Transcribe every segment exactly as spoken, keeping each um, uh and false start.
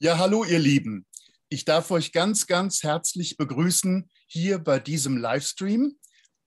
Ja, hallo ihr Lieben. Ich darf euch ganz, ganz herzlich begrüßen hier bei diesem Livestream.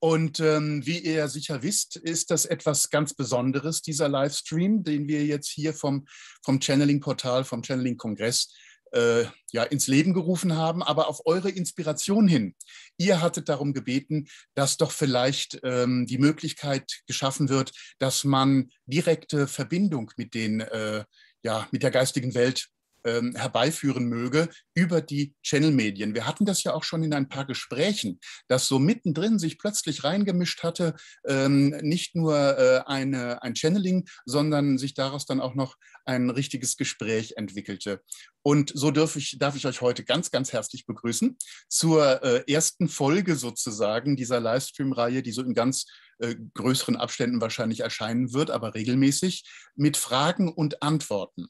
Und ähm, wie ihr sicher wisst, ist das etwas ganz Besonderes, dieser Livestream, den wir jetzt hier vom, vom Channeling Portal, vom Channeling Kongress äh, ja, ins Leben gerufen haben, aber auf eure Inspiration hin. Ihr hattet darum gebeten, dass doch vielleicht ähm, die Möglichkeit geschaffen wird, dass man direkte Verbindung mit den, äh, ja, mit der geistigen Welt herbeiführen möge über die Channel-Medien. Wir hatten das ja auch schon in ein paar Gesprächen, dass so mittendrin sich plötzlich reingemischt hatte, ähm, nicht nur äh, eine, ein Channeling, sondern sich daraus dann auch noch ein richtiges Gespräch entwickelte. Und so darf ich, darf ich euch heute ganz, ganz herzlich begrüßen zur äh, ersten Folge sozusagen dieser Livestream-Reihe, die so in ganz äh, größeren Abständen wahrscheinlich erscheinen wird, aber regelmäßig, mit Fragen und Antworten.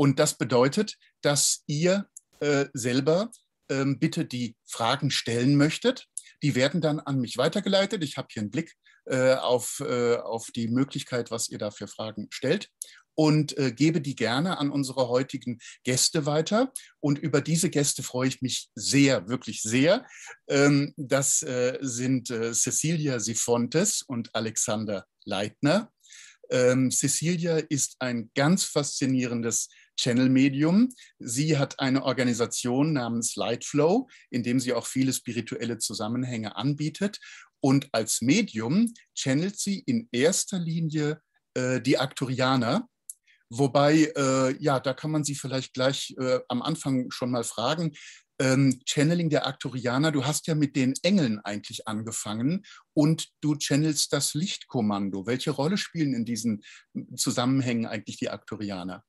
Und das bedeutet, dass ihr äh, selber ähm, bitte die Fragen stellen möchtet. Die werden dann an mich weitergeleitet. Ich habe hier einen Blick äh, auf, äh, auf die Möglichkeit, was ihr da für Fragen stellt. Und äh, gebe die gerne an unsere heutigen Gäste weiter. Und über diese Gäste freue ich mich sehr, wirklich sehr. Ähm, das äh, sind äh, Cecilia Sifontes und Alexander Leitner. Ähm, Cecilia ist ein ganz faszinierendes Channel-Medium. Sie hat eine Organisation namens Lightflow, in dem sie auch viele spirituelle Zusammenhänge anbietet. Und als Medium channelt sie in erster Linie äh, die Arcturianer. Wobei, äh, ja, da kann man sie vielleicht gleich äh, am Anfang schon mal fragen, ähm, Channeling der Arcturianer, du hast ja mit den Engeln eigentlich angefangen und du channelst das Lichtkommando. Welche Rolle spielen in diesen Zusammenhängen eigentlich die Arcturianer?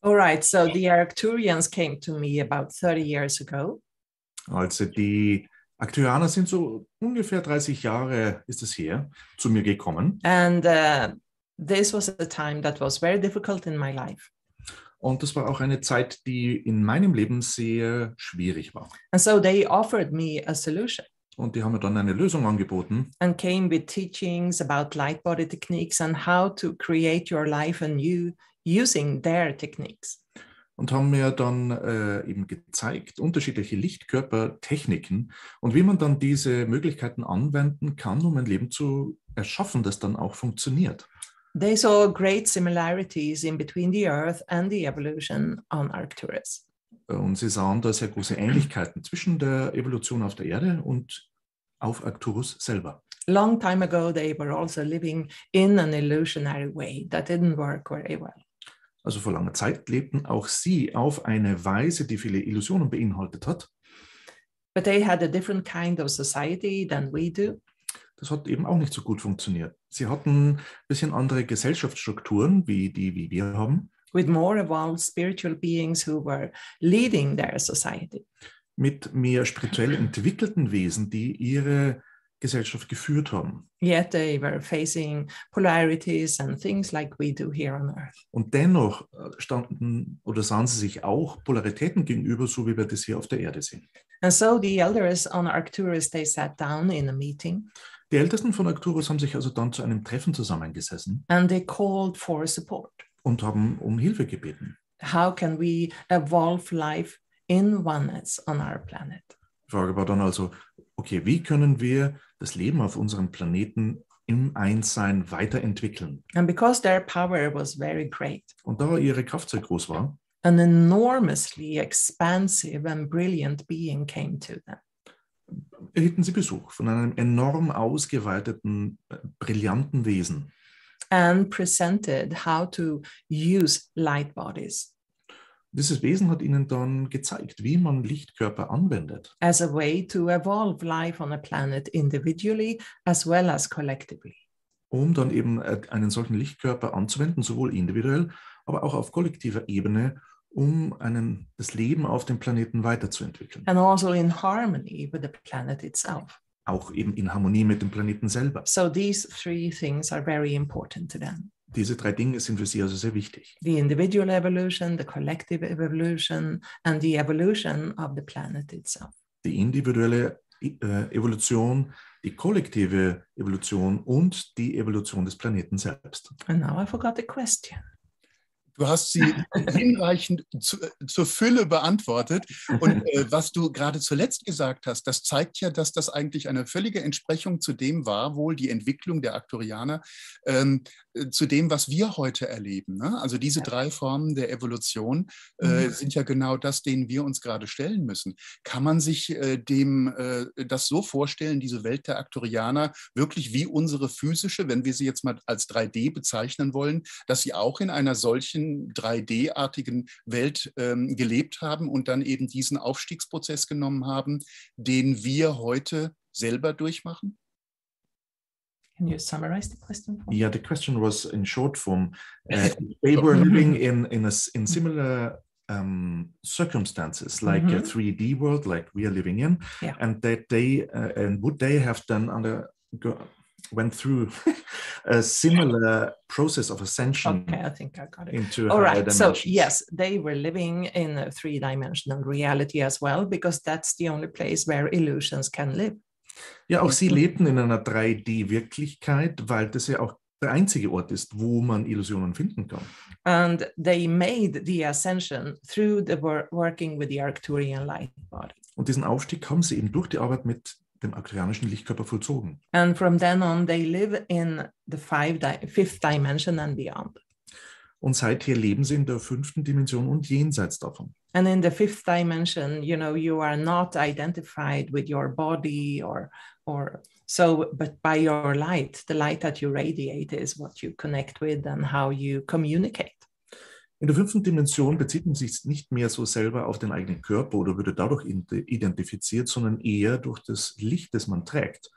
All right, so the Arcturians came to me about thirty years ago. Also die Arcturianer sind so ungefähr dreißig Jahre, ist es her, zu mir gekommen. And uh, this was a time that was very difficult in my life. Und das war auch eine Zeit, die in meinem Leben sehr schwierig war. And so they offered me a solution. Und die haben mir dann eine Lösung angeboten. And came with teachings about light body techniques and how to create your life anew. Using their techniques. Und haben mir dann äh, eben gezeigt, unterschiedliche Lichtkörpertechniken und wie man dann diese Möglichkeiten anwenden kann, um ein Leben zu erschaffen, das dann auch funktioniert. They saw great similarities in between the Earth and the evolution on Arcturus. Und sie sahen da sehr große Ähnlichkeiten zwischen der Evolution auf der Erde und auf Arcturus selber. Long time ago, they were also living in an illusionary way that didn't work very well. Also vor langer Zeit lebten auch sie auf eine Weise, die viele Illusionen beinhaltet hat. But they had a different kind of society than we do. Das hat eben auch nicht so gut funktioniert. Sie hatten ein bisschen andere Gesellschaftsstrukturen, wie die, wie wir haben. With more evolved spiritual beings who were leading their society. Mit mehr spirituell entwickelten Wesen, die ihre Gesellschaft geführt haben. Yet they were facing polarities and things like we do here on Earth. Und dennoch standen oder sahen sie sich auch Polaritäten gegenüber, so wie wir das hier auf der Erde sehen. And so the elders on Arcturus, they sat down in a meeting. Die Ältesten von Arcturus haben sich also dann zu einem Treffen zusammengesessen. And they called for support. Und haben um Hilfe gebeten. How can we evolve life in oneness on our planet? Die Frage war dann also, okay, wie können wir das Leben auf unserem Planeten im Einssein weiterentwickeln? And because their power was very great. Und da ihre Kraft sehr groß war, an enormously expansive and brilliant being came to them. Erhielten sie Besuch von einem enorm ausgeweiteten, brillanten Wesen. And presented how to use light bodies. Dieses Wesen hat ihnen dann gezeigt, wie man Lichtkörper anwendet. As a way to evolve life on a planet individually as well as collectively. Um dann eben einen solchen Lichtkörper anzuwenden, sowohl individuell, aber auch auf kollektiver Ebene, um einen, das Leben auf dem Planeten weiterzuentwickeln. And also in harmony with the planet itself. Auch eben in Harmonie mit dem Planeten selber. So these three things are very important to them. Diese drei Dinge sind für sie also sehr wichtig. The individual evolution, the collective evolution and the evolution of the planet itself. Die individuelle äh, Evolution, die kollektive Evolution und die Evolution des Planeten selbst. And now I forgot the question. Du hast sie hinreichend zu, zur Fülle beantwortet. Und äh, was du gerade zuletzt gesagt hast, das zeigt ja, dass das eigentlich eine völlige Entsprechung zu dem war, wohl die Entwicklung der Arcturianer, ähm, zu dem, was wir heute erleben. Ne? Also diese drei Formen der Evolution äh, mhm. sind ja genau das, denen wir uns gerade stellen müssen. Kann man sich äh, dem äh, das so vorstellen, diese Welt der Arcturianer, wirklich wie unsere physische, wenn wir sie jetzt mal als drei D bezeichnen wollen, dass sie auch in einer solchen drei D-artigen Welt ähm, gelebt haben und dann eben diesen Aufstiegsprozess genommen haben, den wir heute selber durchmachen? Can you summarize the question? Yeah, the question was in short form. Uh, they were living in in a, in similar um, circumstances, like mm-hmm. a three D world, like we are living in, yeah. and that they uh, and would they have done under go, went through a similar process of ascension? Okay, I think I got it. Into all right. So yes, they were living in a three-dimensional reality as well, because that's the only place where illusions can live. Ja, auch sie lebten in einer drei D-Wirklichkeit, weil das ja auch der einzige Ort ist, wo man Illusionen finden kann. And they made the ascension through the wor working with the Arcturian light body. Und diesen Aufstieg haben sie eben durch die Arbeit mit dem arcturianischen Lichtkörper vollzogen. And from then on they live in the five di fifth dimension and beyond. Und seither leben sie in der fünften Dimension und jenseits davon. And in the fifth dimension, you know, you are not identified with your body or, or so, but by your light, the light that you radiate is what you connect with and how you communicate. In der fünften Dimension bezieht man sich nicht mehr so selber auf den eigenen Körper oder würde dadurch identifiziert, sondern eher durch das Licht, das man trägt,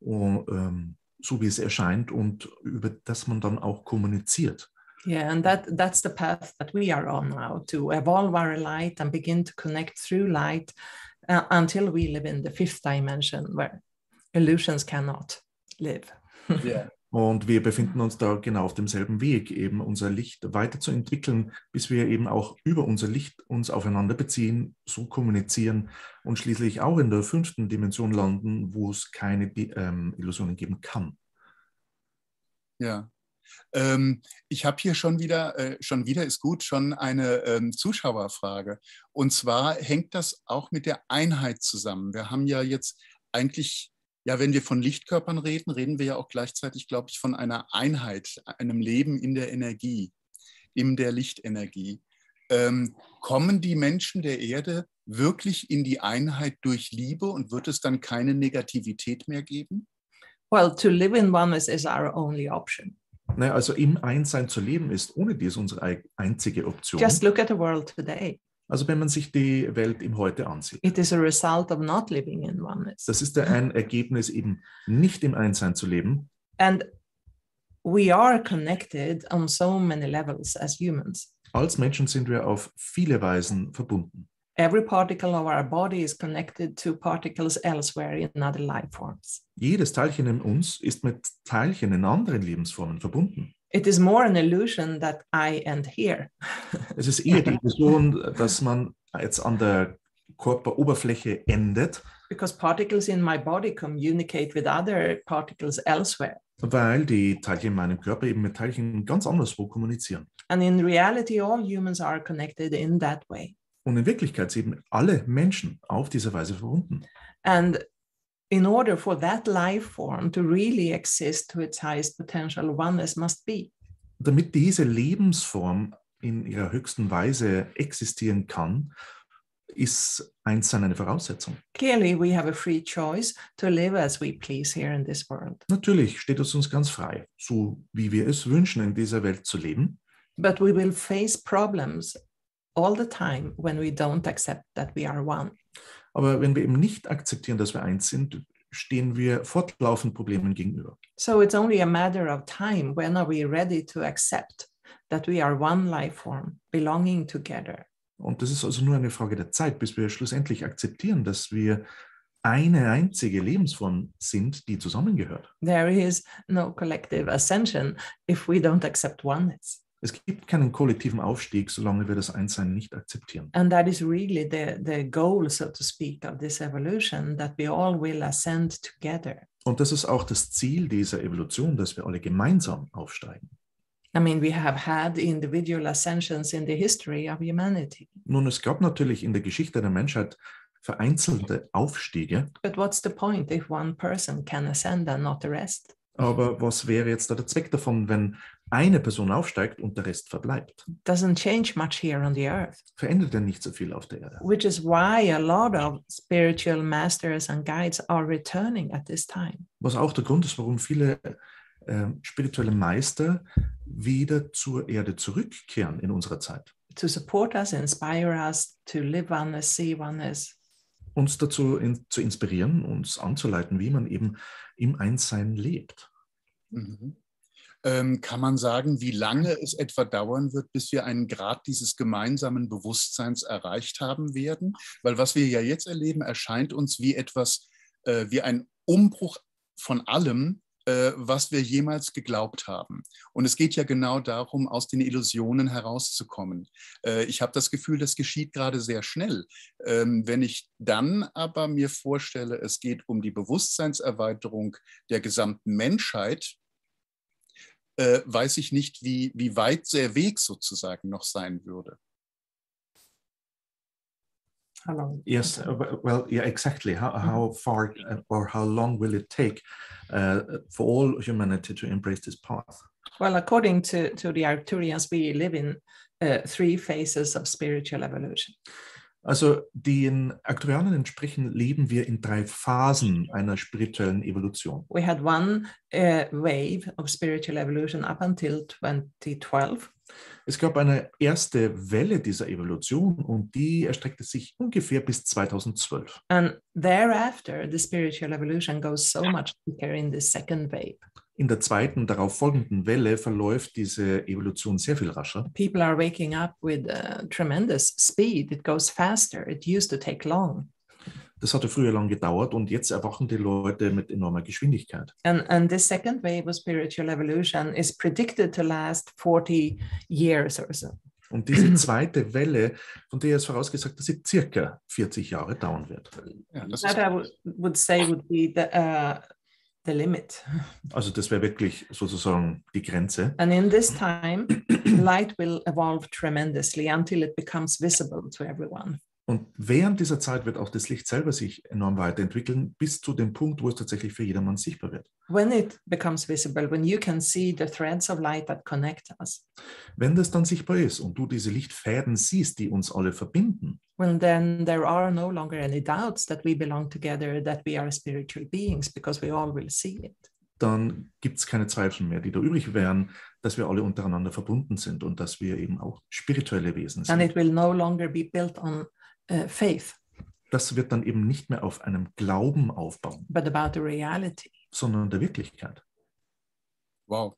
und, ähm, so wie es erscheint und über das man dann auch kommuniziert. Yeah, and that, that's the path that we are on now, to evolve our light and begin to connect through light uh, until we live in the fifth dimension, where illusions cannot live. Yeah. Und wir befinden uns da genau auf demselben Weg, eben unser Licht weiterzuentwickeln, bis wir eben auch über unser Licht uns aufeinander beziehen, so kommunizieren und schließlich auch in der fünften Dimension landen, wo es keine ähm, Illusionen geben kann. Ja. Yeah. Ähm, ich habe hier schon wieder, äh, schon wieder ist gut, schon eine ähm, Zuschauerfrage. Und zwar hängt das auch mit der Einheit zusammen. Wir haben ja jetzt eigentlich, ja, wenn wir von Lichtkörpern reden, reden wir ja auch gleichzeitig, glaube ich, von einer Einheit, einem Leben in der Energie, in der Lichtenergie. Ähm, kommen die Menschen der Erde wirklich in die Einheit durch Liebe und wird es dann keine Negativität mehr geben? Well, to live in oneness is our only option. Naja, also im Einssein zu leben ist ohne dies unsere einzige Option. Just look at the world today. Also wenn man sich die Welt im Heute ansieht. It is a result of not living in oneness. Das ist ein Ergebnis, eben nicht im Einssein zu leben. And we are connected on so many levels as humans. Als Menschen sind wir auf viele Weisen verbunden. Every particle of our body is connected to particles elsewhere in other life forms. Jedes Teilchen in uns ist mit Teilchen in anderen Lebensformen verbunden. It is more an illusion that I end here. Es ist eher die Illusion, dass man jetzt an der Körperoberfläche endet. Because particles in my body communicate with other particles elsewhere. Weil die Teilchen in meinem Körper eben mit Teilchen ganz anderswo kommunizieren. And in reality, all humans are connected in that way. Und in Wirklichkeit sind alle Menschen auf diese Weise verbunden. And in order for that life form to really exist to its highest potential, oneness must be. Damit diese Lebensform in ihrer höchsten Weise existieren kann, ist Einssein eine Voraussetzung. Clearly we have a free choice to live as we please here in this world. Natürlich steht es uns ganz frei, so wie wir es wünschen, in dieser Welt zu leben. But we will face problems all the time when we don't accept that we are one. Aber wenn wir eben nicht akzeptieren, dass wir eins sind, stehen wir fortlaufend Problemen gegenüber. So it's only a matter of time. When are we ready to accept that we are one life form, belonging together? Und das ist also nur eine Frage der Zeit, bis wir schlussendlich akzeptieren, dass wir eine einzige Lebensform sind, die zusammengehört. There is no collective ascension if we don't accept oneness. Es gibt keinen kollektiven Aufstieg, solange wir das Einssein nicht akzeptieren. And that is really the, the goal, so to speak, of this evolution, that we all will ascend together. Und das ist auch das Ziel dieser Evolution, dass wir alle gemeinsam aufsteigen. I mean, we have had individual ascensions in the history of humanity. Nun, es gab natürlich in der Geschichte der Menschheit vereinzelte Aufstiege. But what's the point if one person can ascend and not the rest? Aber was wäre jetzt da der Zweck davon, wenn eine Person aufsteigt und der Rest verbleibt? Doesn't change much here on the earth. Verändert ja nicht so viel auf der Erde. Which is why a lot of spiritual masters and guides are returning at this time. Was auch der Grund ist, warum viele äh, spirituelle Meister wieder zur Erde zurückkehren in unserer Zeit. To support us, inspire us, to live oneness, see oneness. Uns dazu in, zu inspirieren, uns anzuleiten, wie man eben im Einssein lebt. Mhm. Ähm, kann man sagen, wie lange es etwa dauern wird, bis wir einen Grad dieses gemeinsamen Bewusstseins erreicht haben werden? Weil was wir ja jetzt erleben, erscheint uns wie etwas, äh, wie ein Umbruch von allem, äh, was wir jemals geglaubt haben. Und es geht ja genau darum, aus den Illusionen herauszukommen. Äh, ich habe das Gefühl, das geschieht gerade sehr schnell. Ähm, wenn ich dann aber mir vorstelle, es geht um die Bewusstseinserweiterung der gesamten Menschheit, äh, weiß ich nicht, wie, wie weit der Weg sozusagen noch sein würde. How long? Yes, well, yeah, exactly. How, how far or how long will it take uh, for all humanity to embrace this path? Well, according to, to the Arcturians, we live in uh, three phases of spiritual evolution. Also den Arcturianern entsprechend leben wir in drei Phasen einer spirituellen Evolution. We had one uh, wave of spiritual evolution up until twenty twelve. Es gab eine erste Welle dieser Evolution und die erstreckte sich ungefähr bis zweitausendzwölf. And thereafter the spiritual evolution goes so much quicker in the second wave. In der zweiten darauf folgenden Welle verläuft diese Evolution sehr viel rascher. People are waking up with uh, tremendous speed. It goes faster. It used to take long. Das hatte früher lang gedauert und jetzt erwachen die Leute mit enormer Geschwindigkeit. And, and the second wave of spiritual evolution is predicted to last forty years or so. Und diese zweite Welle, von der ist vorausgesagt, dass sie circa vierzig Jahre dauern wird. Ja, das That I would say would be the, uh, the limit. Also das wäre wirklich sozusagen die Grenze. And in this time, light will evolve tremendously until it becomes visible to everyone. Und während dieser Zeit wird auch das Licht selber sich enorm weiterentwickeln, bis zu dem Punkt, wo es tatsächlich für jedermann sichtbar wird. When it becomes visible, when you can see the threads of light that connect us. Wenn das dann sichtbar ist und du diese Lichtfäden siehst, die uns alle verbinden. When then there are no longer any doubts that we belong together, that we are spiritual beings, because we all will see it. Dann gibt es keine Zweifel mehr, die da übrig wären, dass wir alle untereinander verbunden sind und dass wir eben auch spirituelle Wesen sind. And it will no longer be built on Uh, faith. Das wird dann eben nicht mehr auf einem Glauben aufbauen, but about the reality. Sondern der Wirklichkeit. Wow,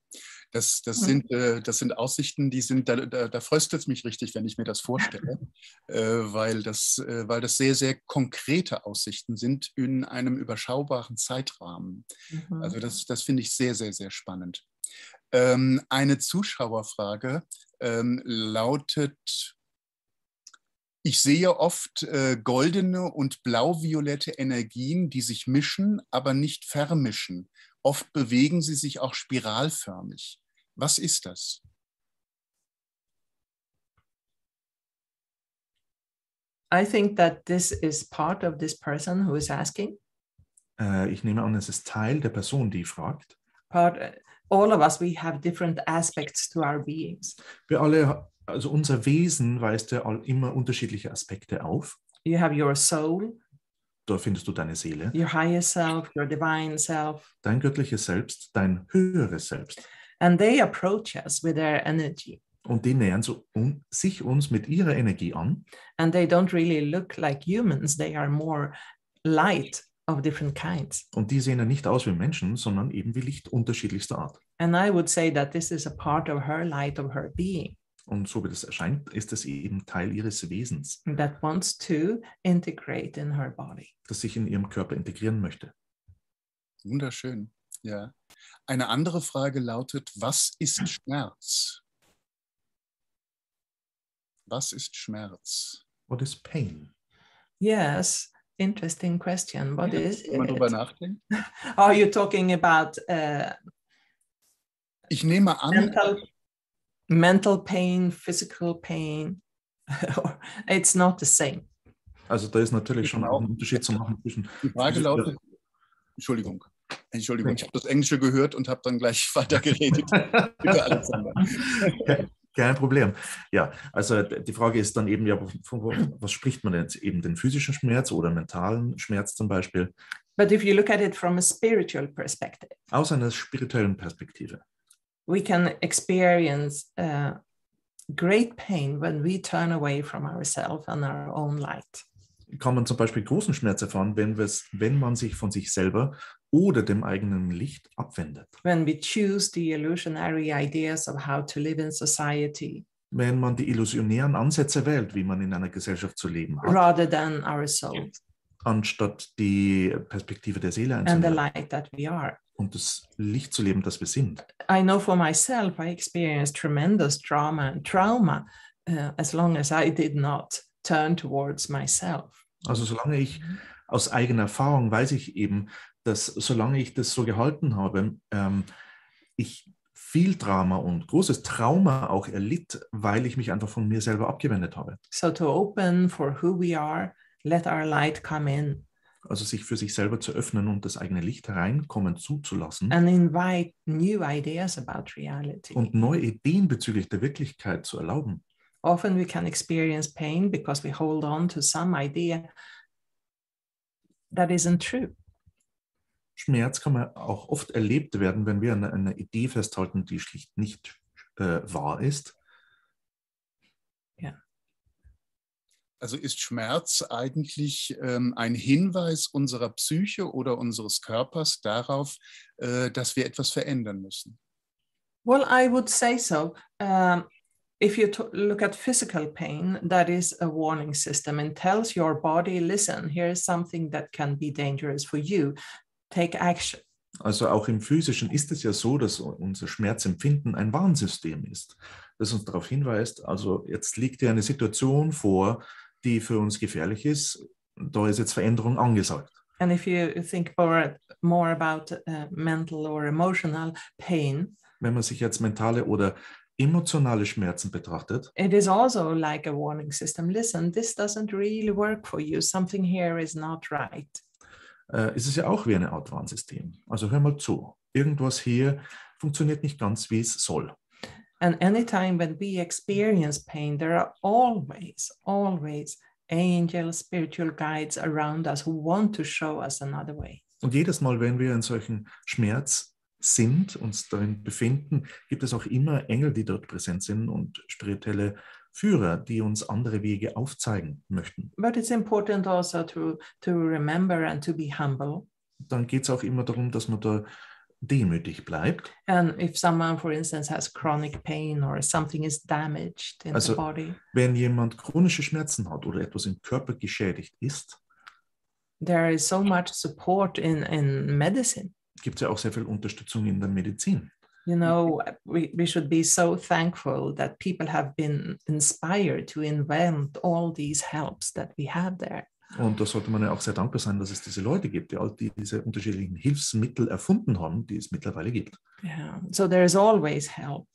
das, das, sind, äh, das sind Aussichten, die sind, da, da, da fröstelt es mich richtig, wenn ich mir das vorstelle, äh, weil, das, äh, weil das sehr, sehr konkrete Aussichten sind in einem überschaubaren Zeitrahmen. Mhm. Also das, das finde ich sehr, sehr, sehr spannend. Ähm, eine Zuschauerfrage ähm, lautet: Ich sehe oft äh, goldene und blau-violette Energien, die sich mischen, aber nicht vermischen. Oft bewegen sie sich auch spiralförmig. Was ist das? I think that this is part of this person who is asking. Äh, ich nehme an, es ist Teil der Person, die fragt. Part, all of us, we have different aspects to our beings. Wir alle Also unser Wesen weist ja immer unterschiedliche Aspekte auf. You have your soul. Da findest du deine Seele. Your higher self, your divine self. Dein göttliches Selbst, dein höheres Selbst. And they approach us with their energy. Und die nähern so un- sich uns mit ihrer Energie an. And they don't really look like humans. They are more light of different kinds. Und die sehen ja nicht aus wie Menschen, sondern eben wie Licht unterschiedlichster Art. And I would say that this is a part of her light, of her being. Und so wie das erscheint, ist es eben Teil ihres Wesens, that wants to integrate in her body. Das sich in ihrem Körper integrieren möchte. Wunderschön, ja. Eine andere Frage lautet: Was ist Schmerz? Was ist Schmerz? What is pain? Yes, interesting question. What ja, is it? Mal drüber nachdenken. Are you talking about? Uh, ich nehme an. Mental mental pain, physical pain, it's not the same. Also da ist natürlich schon auch ein Unterschied zu machen zwischen... Die Frage lautet, Entschuldigung, Entschuldigung, ich habe das Englische gehört und habe dann gleich weitergeredet. Bitte, Alexander. Kein Problem. Ja, also die Frage ist dann eben, ja, was spricht man jetzt? Eben den physischen Schmerz oder mentalen Schmerz zum Beispiel? But if you look at it from a spiritual perspective. Aus einer spirituellen Perspektive. We can experience uh, great pain when we turn away from ourselves and our own light. Kann man zum Beispiel großen Schmerz erfahren, wenn, wenn man sich von sich selber oder dem eigenen Licht abwendet. When we choose the illusionary ideas of how to live in society. Wenn man die illusionären Ansätze wählt, wie man in einer Gesellschaft zu leben hat. Rather than our soul. Anstatt die Perspektive der Seele einzunehmen. And the light that we are. Und das Licht zu leben, das wir sind. I know for myself, I experienced tremendous trauma and trauma uh, as long as I did not turn towards myself. Also solange ich aus eigener Erfahrung weiß ich eben, dass solange ich das so gehalten habe, ähm, ich viel Drama und großes Trauma auch erlitt, weil ich mich einfach von mir selber abgewendet habe. So to open for who we are, let our light come in. Also sich für sich selber zu öffnen und das eigene Licht hereinkommen zuzulassen. And invite new ideas about reality. Und neue Ideen bezüglich der Wirklichkeit zu erlauben. Often we can experience pain because we hold on to some idea that isn't true. Schmerz kann man auch oft erlebt werden, wenn wir an einer Idee festhalten, die schlicht nicht äh, wahr ist. Ja. Also ist Schmerz eigentlich ähm, ein Hinweis unserer Psyche oder unseres Körpers darauf, äh, dass wir etwas verändern müssen? Well, I would say so. Um, If you look at physical pain, that is a warning system and tells your body, listen, here is something that can be dangerous for you. Take action. Also auch im Physischen ist es ja so, dass unser Schmerzempfinden ein Warnsystem ist, das uns darauf hinweist, also jetzt liegt dir eine Situation vor, die für uns gefährlich ist, da ist jetzt Veränderung angesagt. And if you think more, more about uh, mental or emotional pain. Wenn man sich jetzt mentale oder emotionale Schmerzen betrachtet. It is also like a warning system. Listen, this doesn't really work for you. Something here is not right. Äh, es ist ja auch wie eine Art Warnsystem. Also hör mal zu. Irgendwas hier funktioniert nicht ganz, wie es soll. And anytime when we experience pain, there are always, always angels, spiritual guides around us who want to show us another way. Und jedes Mal, wenn wir in solchen Schmerz sind, uns darin befinden, gibt es auch immer Engel, die dort präsent sind und spirituelle Führer, die uns andere Wege aufzeigen möchten. But it's important also to, to remember and to be humble. Dann geht es auch immer darum, dass man da demütig bleibt. And if someone, for instance, has chronic pain or something is damaged in also, the body. Wenn jemand chronische Schmerzen hat oder etwas im Körper geschädigt ist. There is so much support in, in medicine. Gibt es ja auch sehr viel Unterstützung in der Medizin. You know, we, we should be so thankful that people have been inspired to invent all these helps that we have there. Und da sollte man ja auch sehr dankbar sein, dass es diese Leute gibt, die all diese unterschiedlichen Hilfsmittel erfunden haben, die es mittlerweile gibt. Yeah. So there is always help.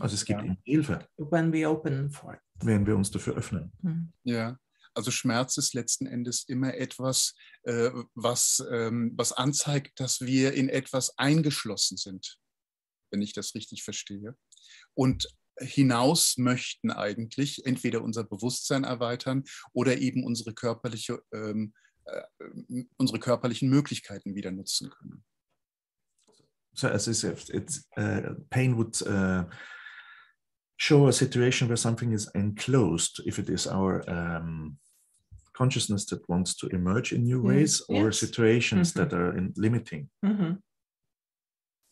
Also es gibt yeah. immer Hilfe. When we open for it. Wenn wir uns dafür öffnen. Ja. Mm. Yeah. Also Schmerz ist letzten Endes immer etwas, äh, was, ähm, was anzeigt, dass wir in etwas eingeschlossen sind, wenn ich das richtig verstehe. Und hinaus möchten eigentlich entweder unser Bewusstsein erweitern oder eben unsere körperliche, ähm, äh, unsere körperlichen Möglichkeiten wieder nutzen können. So as if it's, uh, pain would... Uh show a situation where something is enclosed, if it is our um, consciousness that wants to emerge in new ways, mm, or yes. situations mm-hmm. that are in limiting. Mm-hmm.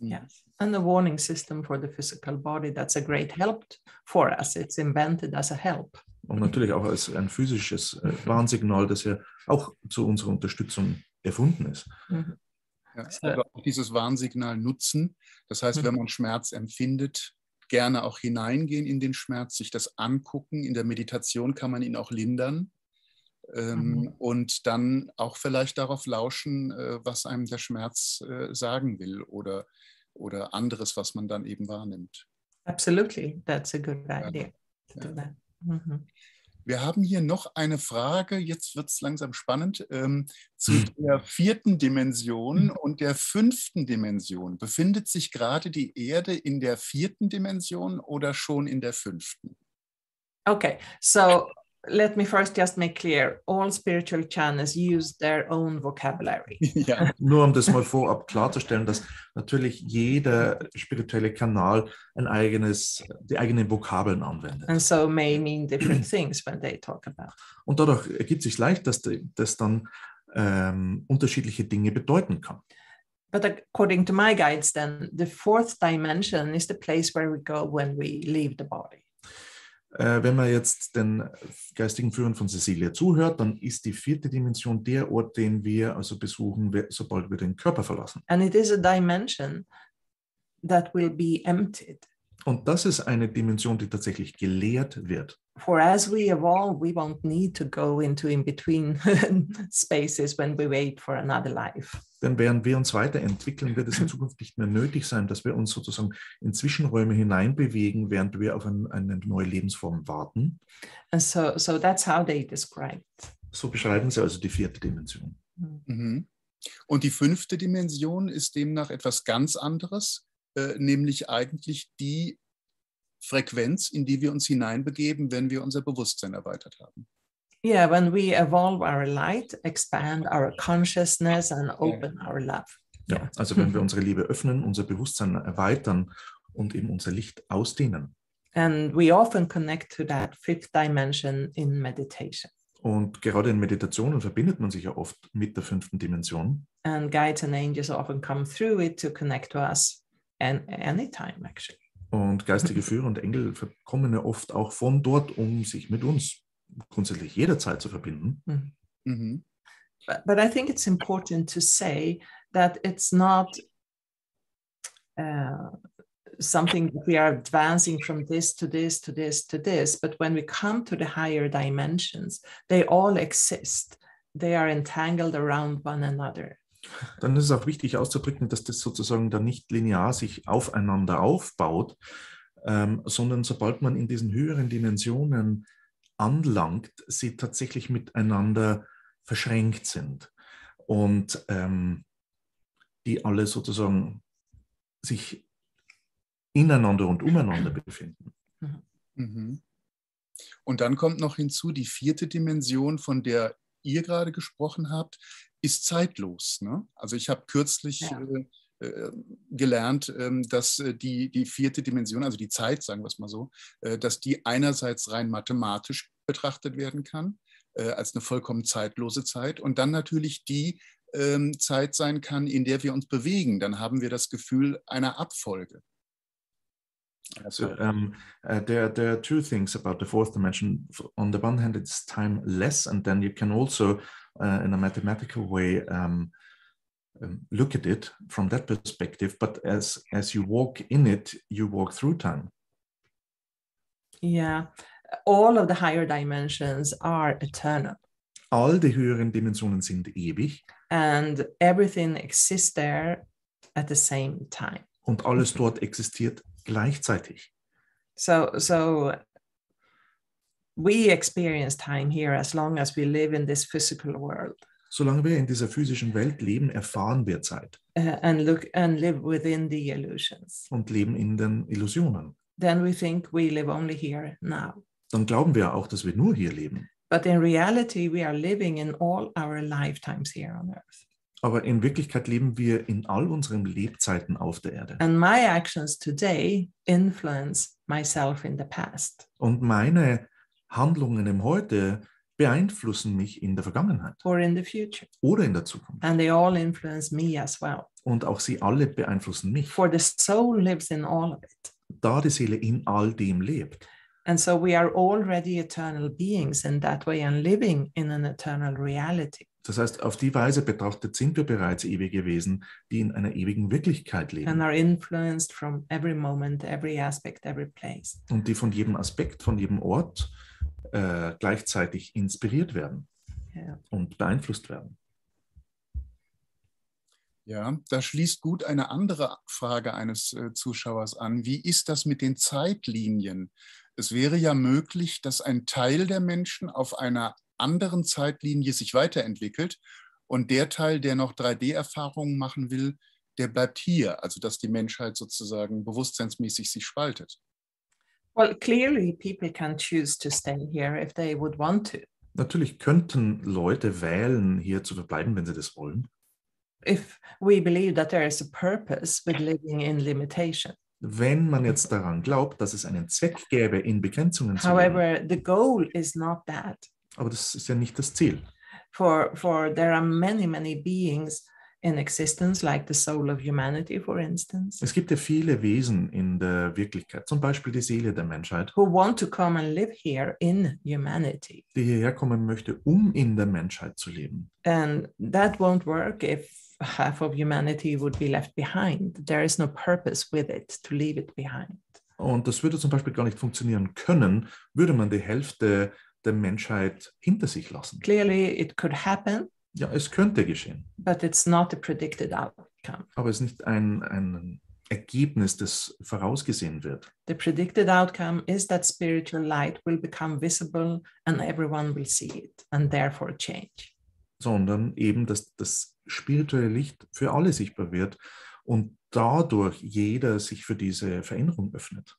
Yes, and the warning system for the physical body, that's a great help for us. It's invented as a help. Und natürlich auch als ein physisches äh, Warnsignal, das ja auch zu unserer Unterstützung erfunden ist. Mm-hmm. Ja, aber auch dieses Warnsignal nutzen, das heißt, mm-hmm. wenn man Schmerz empfindet, gerne auch hineingehen in den Schmerz, sich das angucken. In der Meditation kann man ihn auch lindern ähm, mhm. und dann auch vielleicht darauf lauschen, äh, was einem der Schmerz äh, sagen will oder, oder anderes, was man dann eben wahrnimmt. Absolutely, that's a good idea. Ja. Ja. Mhm. Wir haben hier noch eine Frage, jetzt wird es langsam spannend, ähm, zu der vierten Dimension und der fünften Dimension. Befindet sich gerade die Erde in der vierten Dimension oder schon in der fünften? Okay, so let me first just make clear, all spiritual channels use their own vocabulary. Ja, nur um das mal vorab klarzustellen, dass natürlich jeder spirituelle Kanal ein eigenes, die eigenen Vokabeln anwendet. And so may mean different things when they talk about. Und dadurch ergibt sich leicht, dass das dann ähm, unterschiedliche Dinge bedeuten kann. But according to my guides, then the fourth dimension is the place where we go when we leave the body. Wenn man jetzt den geistigen Führern von Cecilia zuhört, dann ist die vierte Dimension der Ort, den wir also besuchen, sobald wir den Körper verlassen. And it is a dimension that will be emptied. Und das ist eine Dimension, die tatsächlich geleert wird. For as we evolve, we won't need to go into in-between spaces when we wait for another life. Denn während wir uns weiterentwickeln, wird es in Zukunft nicht mehr nötig sein, dass wir uns sozusagen in Zwischenräume hineinbewegen, während wir auf ein, eine neue Lebensform warten. And so, so that's how they describe it. So beschreiben sie also die vierte Dimension. Mhm. Und die fünfte Dimension ist demnach etwas ganz anderes, äh, nämlich eigentlich die Frequenz, in die wir uns hineinbegeben, wenn wir unser Bewusstsein erweitert haben. Yeah, when we evolve our light, expand our consciousness and open our love. Ja, yeah. Also wenn wir unsere Liebe öffnen, unser Bewusstsein erweitern und eben unser Licht ausdehnen. And we often connect to that fifth dimension in meditation. Und gerade in Meditationen verbindet man sich ja oft mit der fünften Dimension. And guides and angels often come through it to connect to us and anytime actually. Und geistige Führer und Engel kommen ja oft auch von dort, um sich mit uns grundsätzlich jederzeit zu verbinden. Mm. Mm-hmm. But, but I think it's important to say that it's not uh, something that we are advancing from this to this to this to this, but when we come to the higher dimensions, they all exist. They are entangled around one another. Dann ist es auch wichtig auszudrücken, dass das sozusagen dann nicht linear sich aufeinander aufbaut, ähm, sondern sobald man in diesen höheren Dimensionen anlangt, sie tatsächlich miteinander verschränkt sind und ähm, die alle sozusagen sich ineinander und umeinander befinden. Mhm. Und dann kommt noch hinzu die vierte Dimension, von der ihr gerade gesprochen habt, ist zeitlos. Ne? Also ich habe kürzlich ja. äh, gelernt, äh, dass die, die vierte Dimension, also die Zeit, sagen wir es mal so, äh, dass die einerseits rein mathematisch betrachtet werden kann, äh, als eine vollkommen zeitlose Zeit und dann natürlich die äh, Zeit sein kann, in der wir uns bewegen. Dann haben wir das Gefühl einer Abfolge. So um, uh, there, there are two things about the fourth dimension. On the one hand, it's timeless, and then you can also, uh, in a mathematical way, um, um, look at it from that perspective. But as as you walk in it, you walk through time. Yeah, all of the higher dimensions are eternal. All die höheren Dimensionen sind ewig. And everything exists there at the same time. Und alles dort existiert gleichzeitig. So, so we experience time here as long as we live in this physical world. Solange wir in dieser physischen Welt leben, erfahren wir Zeit. Uh, and look and live within the illusions. Und leben in den Illusionen. Then we think we live only here now. Dann glauben wir auch, dass wir nur hier leben. But in reality, we are living in all our lifetimes here on Earth. Aber in Wirklichkeit leben wir in all unseren Lebzeiten auf der Erde. And my actions today influence myself in the past. Und meine Handlungen im Heute beeinflussen mich in der Vergangenheit. Or in the future. Oder in der Zukunft. And they all influence me as well. Und auch sie alle beeinflussen mich. For the soul lives in all of it. Da die Seele in all dem lebt. And so we are already eternal beings in that way and living in an eternal reality. Das heißt, auf die Weise betrachtet sind wir bereits ewige Wesen, die in einer ewigen Wirklichkeit leben. And are influenced from every moment, every aspect, every place. Und die von jedem Aspekt, von jedem Ort äh, gleichzeitig inspiriert werden yeah. und beeinflusst werden. Ja, da schließt gut eine andere Frage eines äh, Zuschauers an. Wie ist das mit den Zeitlinien? Es wäre ja möglich, dass ein Teil der Menschen auf einer anderen Zeitlinie sich weiterentwickelt und der Teil, der noch drei D-Erfahrungen machen will, der bleibt hier. Also dass die Menschheit sozusagen bewusstseinsmäßig sich spaltet. Well, clearly people can choose to stay here if they would want to. Natürlich könnten Leute wählen, hier zu verbleiben, wenn sie das wollen. If we believe that there is a purpose with living in limitation. Wenn man jetzt daran glaubt, dass es einen Zweck gäbe, in Begrenzungen zu leben. However, the goal is not that. Aber das ist ja nicht das Ziel. For, for there are many, many beings in existence, like the soul of humanity, for instance. Es gibt ja viele Wesen in der Wirklichkeit, zum Beispiel die Seele der Menschheit. Who want to come and live here in humanity. Die hierher kommen möchte, um in der Menschheit zu leben. And that won't work if half of humanity would be left behind. There is no purpose with it to leave it behind. Und das würde zum Beispiel gar nicht funktionieren können, würde man die Hälfte der Menschheit hinter sich lassen. Clearly it could happen. Ja, es könnte geschehen. But it's not a predicted outcome. Aber es ist nicht ein, ein Ergebnis, das vorausgesehen wird. The predicted outcome is that spiritual light will become visible and everyone will see it and therefore change. Sondern eben, dass das spirituelle Licht für alle sichtbar wird und dadurch jeder sich für diese Veränderung öffnet.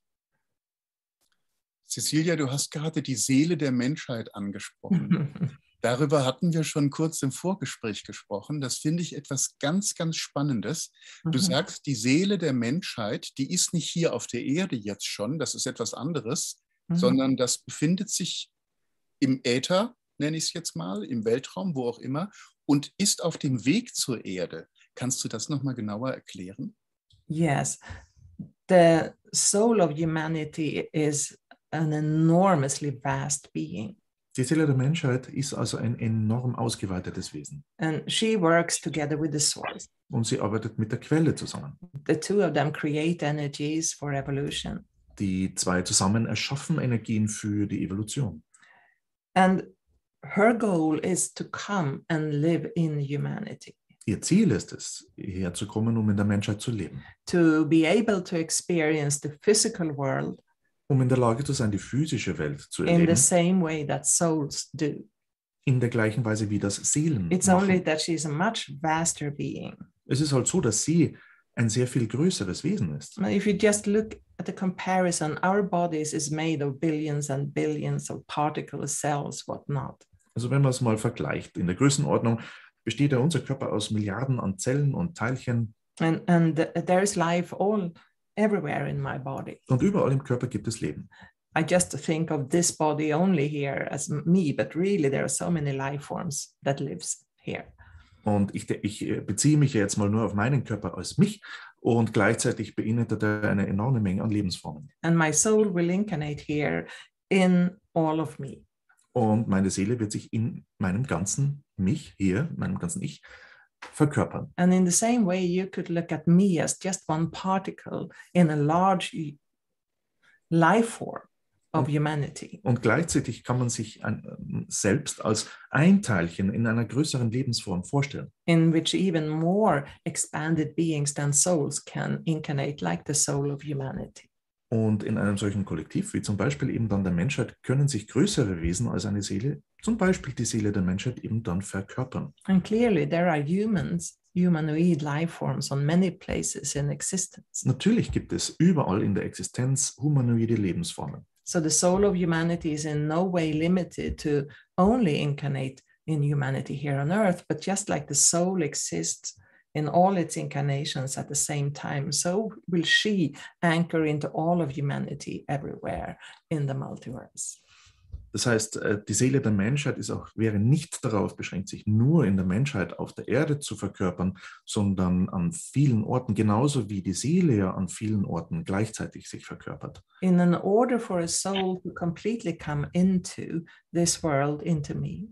Cecilia, du hast gerade die Seele der Menschheit angesprochen. Darüber hatten wir schon kurz im Vorgespräch gesprochen. Das finde ich etwas ganz, ganz Spannendes. Du sagst, die Seele der Menschheit, die ist nicht hier auf der Erde jetzt schon, das ist etwas anderes, mhm. sondern das befindet sich im Äther, nenne ich es jetzt mal, im Weltraum, wo auch immer, und ist auf dem Weg zur Erde. Kannst du das nochmal genauer erklären? Yes. The soul of humanity is an enormously vast being. Die Seele der Menschheit ist also ein enorm ausgeweitetes Wesen. And she works together with the source. Und sie arbeitet mit der Quelle zusammen. The two of them create energies for evolution. Die zwei zusammen erschaffen Energien für die Evolution. And her goal is to come and live in humanity. Ihr Ziel ist es, hierher zu kommen, um in der Menschheit zu leben. To be able to experience the physical world. Um in der Lage zu sein, die physische Welt zu erleben. In the same way that souls do. In der gleichen Weise, wie das Seelen It's machen. Only that she is a much vaster being. Es ist halt so, dass sie ein sehr viel größeres Wesen ist. If you just look at the comparison, our bodies is made of billions and billions of particles, cells, what not. Also wenn man es mal vergleicht, in der Größenordnung besteht ja unser Körper aus Milliarden an Zellen und Teilchen. And, and there is life all everywhere in my body. Und überall im Körper gibt es Leben. I just think of this body only here as me, but really there are so many life forms that lives here. Und ich, ich beziehe mich jetzt mal nur auf meinen Körper als mich und gleichzeitig beinhaltet er eine enorme Menge an Lebensformen. And my soul will incarnate here in all of me. Und meine Seele wird sich in meinem ganzen mich hier, meinem ganzen Ich, verkörpern. And in the same way you could look at me as just one particle in a large life form of humanity. Und gleichzeitig kann man sich ein, selbst als ein Teilchen in einer größeren Lebensform vorstellen. In which even more expanded beings than souls can incarnate like the soul of humanity. Und in einem solchen Kollektiv, wie zum Beispiel eben dann der Menschheit, können sich größere Wesen als eine Seele, zum Beispiel die Seele der Menschheit, eben dann verkörpern. And clearly there are humans, humanoid life forms on many places in existence. Natürlich gibt es überall in der Existenz humanoide Lebensformen. So the soul of humanity is in no way limited to only incarnate in humanity here on earth, but just like the soul exists in all its incarnations at the same time, so will she anchor into all of humanity everywhere in the multiverse. Das heißt, die Seele der Menschheit ist auch, wäre nicht darauf beschränkt, sich nur in der Menschheit auf der Erde zu verkörpern, sondern an vielen Orten, genauso wie die Seele ja an vielen Orten gleichzeitig sich verkörpert. In an order for a soul to completely come into this world, into me.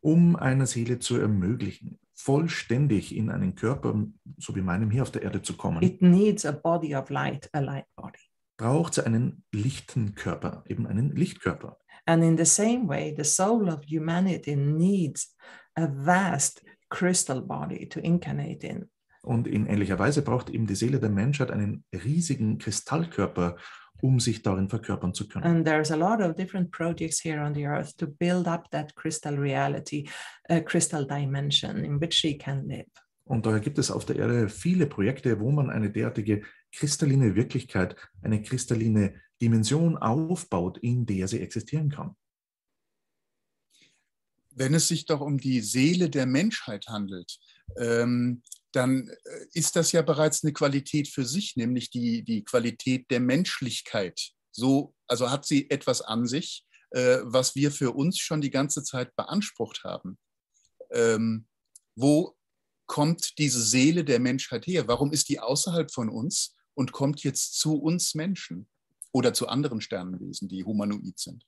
Um einer Seele zu ermöglichen, vollständig in einen Körper, so wie meinem hier auf der Erde zu kommen. It needs a body of light, a light body. Braucht sie einen lichten Körper, eben einen Lichtkörper. And in the same way, the soul of humanity needs a vast crystal body to incarnate in. Und in ähnlicher Weise braucht eben die Seele der Menschheit einen riesigen Kristallkörper, um sich darin verkörpern zu können. And there's a lot of different projects here on the earth to build up that crystal reality, a crystal dimension in which she can live. Und daher gibt es auf der Erde viele Projekte, wo man eine derartige kristalline Wirklichkeit, eine kristalline Dimension aufbaut, in der sie existieren kann. Wenn es sich doch um die Seele der Menschheit handelt, ähm, dann ist das ja bereits eine Qualität für sich, nämlich die, die Qualität der Menschlichkeit. So, also hat sie etwas an sich, äh, was wir für uns schon die ganze Zeit beansprucht haben. Ähm, wo kommt diese Seele der Menschheit her? Warum ist die außerhalb von uns und kommt jetzt zu uns Menschen oder zu anderen Sternenwesen, die humanoid sind?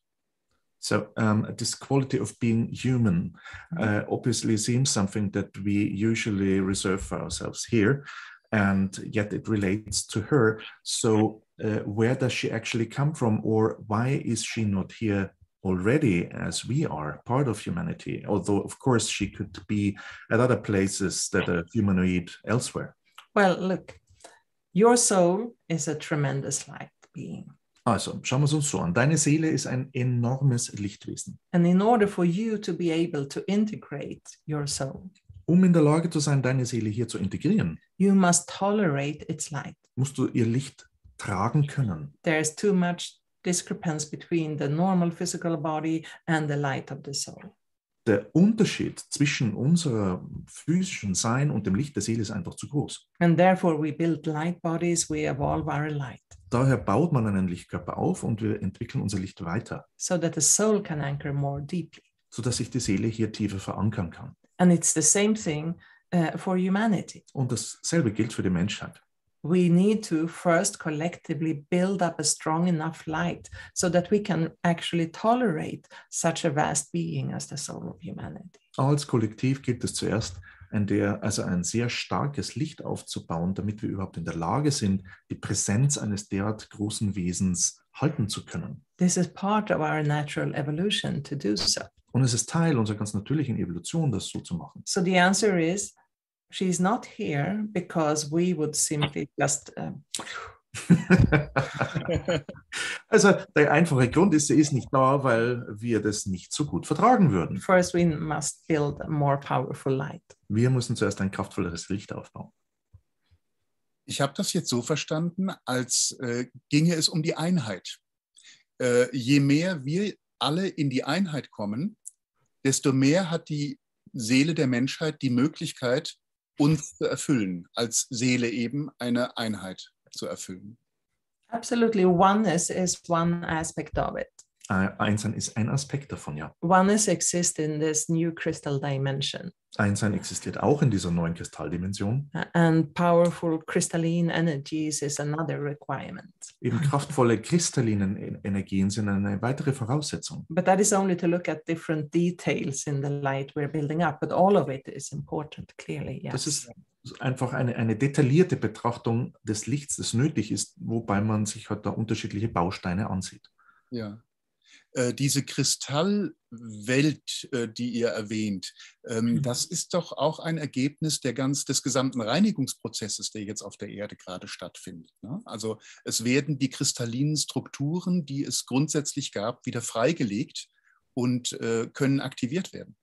So um, this quality of being human uh, obviously seems something that we usually reserve for ourselves here, and yet it relates to her. So uh, where does she actually come from, or why is she not here already as we are, part of humanity? Although, of course, she could be at other places that are humanoid elsewhere. Well, look, your soul is a tremendous light being. Also, schauen wir es uns so an. Deine Seele ist ein enormes Lichtwesen. And in order for you to be able to integrate your soul, um in der Lage zu sein, deine Seele hier zu integrieren, you must tolerate its light. Musst du ihr Licht tragen können. There is too much discrepancy between the normal physical body and the light of the soul. Der Unterschied zwischen unserer physischen Sein und dem Licht der Seele ist einfach zu groß. And therefore we build light bodies, we evolve our light. Daher baut man einen Lichtkörper auf und wir entwickeln unser Licht weiter, so that the soul can anchor more deeply. Sodass sich die Seele hier tiefer verankern kann. And it's the same thing uh, for humanity. Und dasselbe gilt für die Menschheit. We need to first collectively build up a strong enough light so that we can actually tolerate such a vast being as the soul of humanity. Als Kollektiv gilt es zuerst, in der, also ein sehr starkes Licht aufzubauen, damit wir überhaupt in der Lage sind, die Präsenz eines derart großen Wesens halten zu können. This is part of our natural evolution to do so. Und es ist Teil unserer ganz natürlichen Evolution, das so zu machen. So the answer is, she is not here because we would simply just... Um... Also der einfache Grund ist, sie ist nicht da, weil wir das nicht so gut vertragen würden. First we must build a more powerful light. Wir müssen zuerst ein kraftvolleres Licht aufbauen. Ich habe das jetzt so verstanden, als äh, ginge es um die Einheit. Äh, je mehr wir alle in die Einheit kommen, desto mehr hat die Seele der Menschheit die Möglichkeit, uns zu erfüllen, als Seele eben eine Einheit zu erfüllen. Absolutely. Oneness is one aspect of it. Uh, Einssein ist ein Aspekt davon, ja. Oneness exists in this new crystal dimension. Einssein existiert auch in dieser neuen Kristalldimension. And powerful crystalline energies is another requirement. Eben kraftvolle kristallinen Energien sind eine weitere Voraussetzung. But that is only to look at different details in the light we're building up, but all of it is important, clearly, yes. Das ist einfach eine, eine detaillierte Betrachtung des Lichts, das nötig ist, wobei man sich halt da unterschiedliche Bausteine ansieht. Ja. Äh, diese Kristallwelt, äh, die ihr erwähnt, ähm, mhm. das ist doch auch ein Ergebnis der ganz, des gesamten Reinigungsprozesses, der jetzt auf der Erde gerade stattfindet. Ne? Also es werden die kristallinen Strukturen, die es grundsätzlich gab, wieder freigelegt und äh, können aktiviert werden.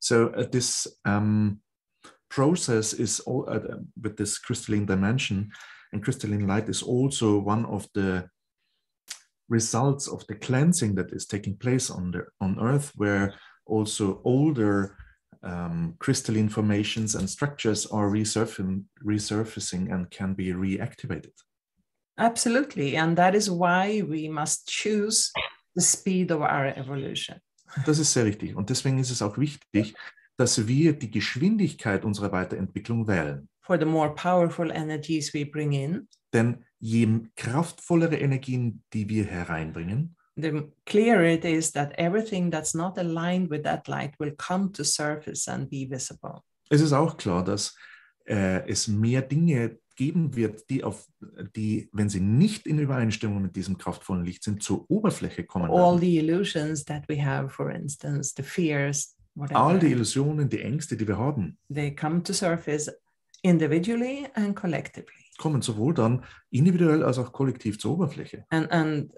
So uh, this um, process is all, uh, with this crystalline dimension and crystalline light is also one of the results of the cleansing that is taking place on the on Earth, where also older um, crystalline formations and structures are resurfacing, resurfacing and can be reactivated. Absolutely, and that is why we must choose the speed of our evolution. Das ist sehr richtig, und deswegen ist es auch wichtig, dass wir die Geschwindigkeit unserer Weiterentwicklung wählen. For the more powerful energies we bring in. Denn je kraftvollere Energien, die wir hereinbringen, the clearer it is that everything that's not aligned with that light will come to surface and be visible. Es ist auch klar, dass äh, es mehr Dinge geben wird, die, auf, die, wenn sie nicht in Übereinstimmung mit diesem kraftvollen Licht sind, zur Oberfläche kommen. All the illusions that we have, for instance, the fears, whatever. All die Illusionen, die Ängste, die wir haben, they come to surface individually and collectively. Kommen sowohl dann individuell als auch kollektiv zur Oberfläche. And, and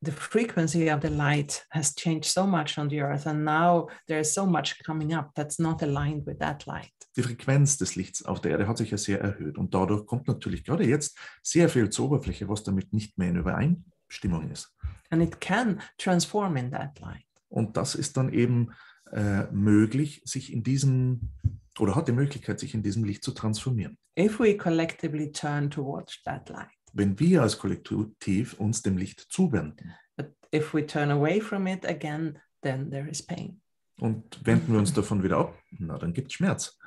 the frequency of the light has changed so much on the earth, and now there is so much coming up that's not aligned with that light. Die Frequenz des Lichts auf der Erde hat sich ja sehr erhöht, und dadurch kommt natürlich gerade jetzt sehr viel zur Oberfläche, was damit nicht mehr in Übereinstimmung ist. And it can transform in that light. Und das ist dann eben äh, möglich, sich in diesem, oder hat die Möglichkeit, sich in diesem Licht zu transformieren. If we collectively turn towards that light. Wenn wir als Kollektiv uns dem Licht zuwenden. But if we turn away from it again, then there is pain. Und wenden wir uns davon wieder ab, na, dann gibt es Schmerz.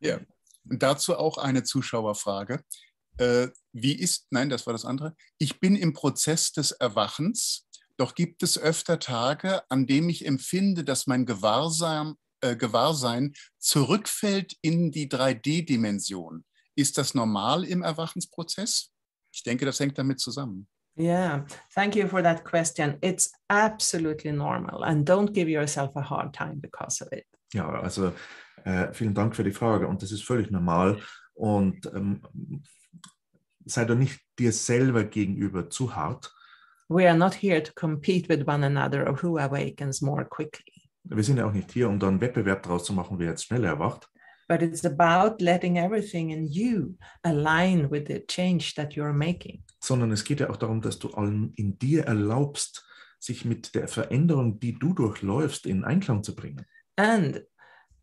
Ja, yeah. Und dazu auch eine Zuschauerfrage. Äh, wie ist, nein, das war das andere. Ich bin im Prozess des Erwachens, doch gibt es öfter Tage, an denen ich empfinde, dass mein Gewahrsein, äh, Gewahrsein zurückfällt in die drei D-Dimension. Ist das normal im Erwachensprozess? Ich denke, das hängt damit zusammen. Yeah, thank you for that question. It's absolutely normal, and don't give yourself a hard time because of it. Ja, also äh, vielen Dank für die Frage, und das ist völlig normal, und ähm, sei doch nicht dir selber gegenüber zu hart. We are not here to compete with one another or who awakens more quickly. Wir sind ja auch nicht hier, um da einen Wettbewerb draus zu machen, wer jetzt schneller erwacht. But it's about letting everything in you align with the change that you're making. Sondern es geht ja auch darum, dass du allen in dir erlaubst, sich mit der Veränderung, die du durchläufst, in Einklang zu bringen. And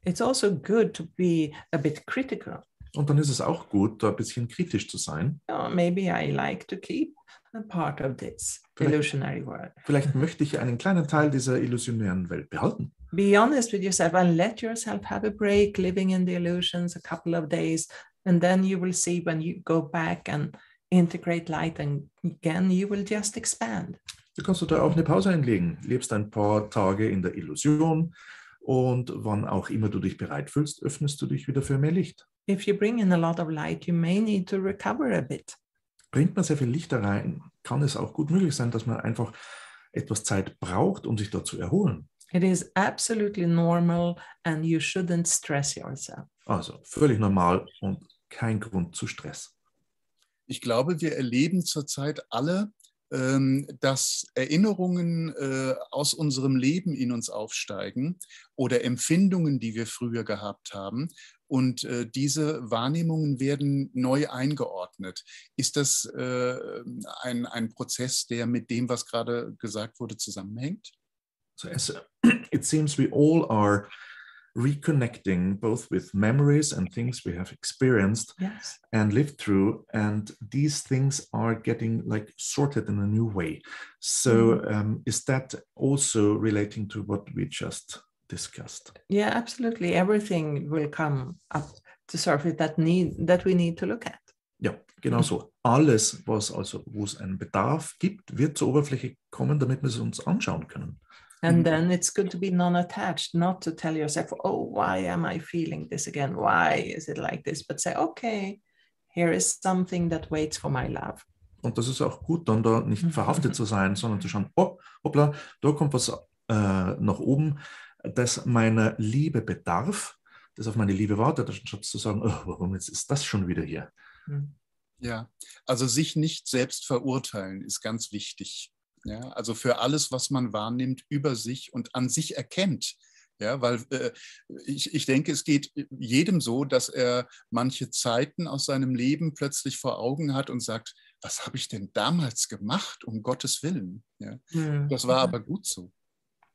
it's also good to be a bit critical. Und dann ist es auch gut, da ein bisschen kritisch zu sein. Oh, maybe I like to keep a part of this vielleicht, illusionary world. Vielleicht möchte ich einen kleinen Teil dieser illusionären Welt behalten. Be honest with yourself and let yourself have a break, living in the illusions a couple of days, and then you will see when you go back and integrate light and again, you will just expand. Du kannst du da auch eine Pause einlegen, lebst ein paar Tage in der Illusion, und wann auch immer du dich bereit fühlst, öffnest du dich wieder für mehr Licht. If you bring in a lot of light, you may need to recover a bit. Bringt man sehr viel Licht da rein, kann es auch gut möglich sein, dass man einfach etwas Zeit braucht, um sich da zu erholen. It is absolutely normal, and you shouldn't stress yourself. Also, völlig normal und kein Grund zu Stress. Ich glaube, wir erleben zurzeit alle, ähm, dass Erinnerungen äh, aus unserem Leben in uns aufsteigen oder Empfindungen, die wir früher gehabt haben. Und äh, diese Wahrnehmungen werden neu eingeordnet. Ist das äh, ein, ein Prozess, der mit dem, was gerade gesagt wurde, zusammenhängt? So as, it seems we all are reconnecting both with memories and things we have experienced yes. and lived through, and these things are getting like sorted in a new way. So um, is that also relating to what we just discussed? Yeah, absolutely. Everything will come up to surface that need that we need to look at. Ja, genau so. Alles, was also, wo es einen Bedarf gibt, wird zur Oberfläche kommen, damit wir es uns anschauen können. And then it's good to be non-attached, not to tell yourself, oh, why am I feeling this again? Why is it like this? But say, okay, here is something that waits for my love. Und das ist auch gut, dann da nicht verhaftet zu sein, sondern zu schauen, oh, hoppla, da kommt was äh, nach oben, das meiner Liebe bedarf, das auf meine Liebe wartet, anstatt zu sagen, oh, warum jetzt ist das schon wieder hier? Ja, also sich nicht selbst verurteilen ist ganz wichtig. Ja, also für alles, was man wahrnimmt, über sich und an sich erkennt. Ja, weil äh, ich, ich denke, es geht jedem so, dass er manche Zeiten aus seinem Leben plötzlich vor Augen hat und sagt, was habe ich denn damals gemacht, um Gottes Willen? Ja, mm. Das war yeah. aber gut so.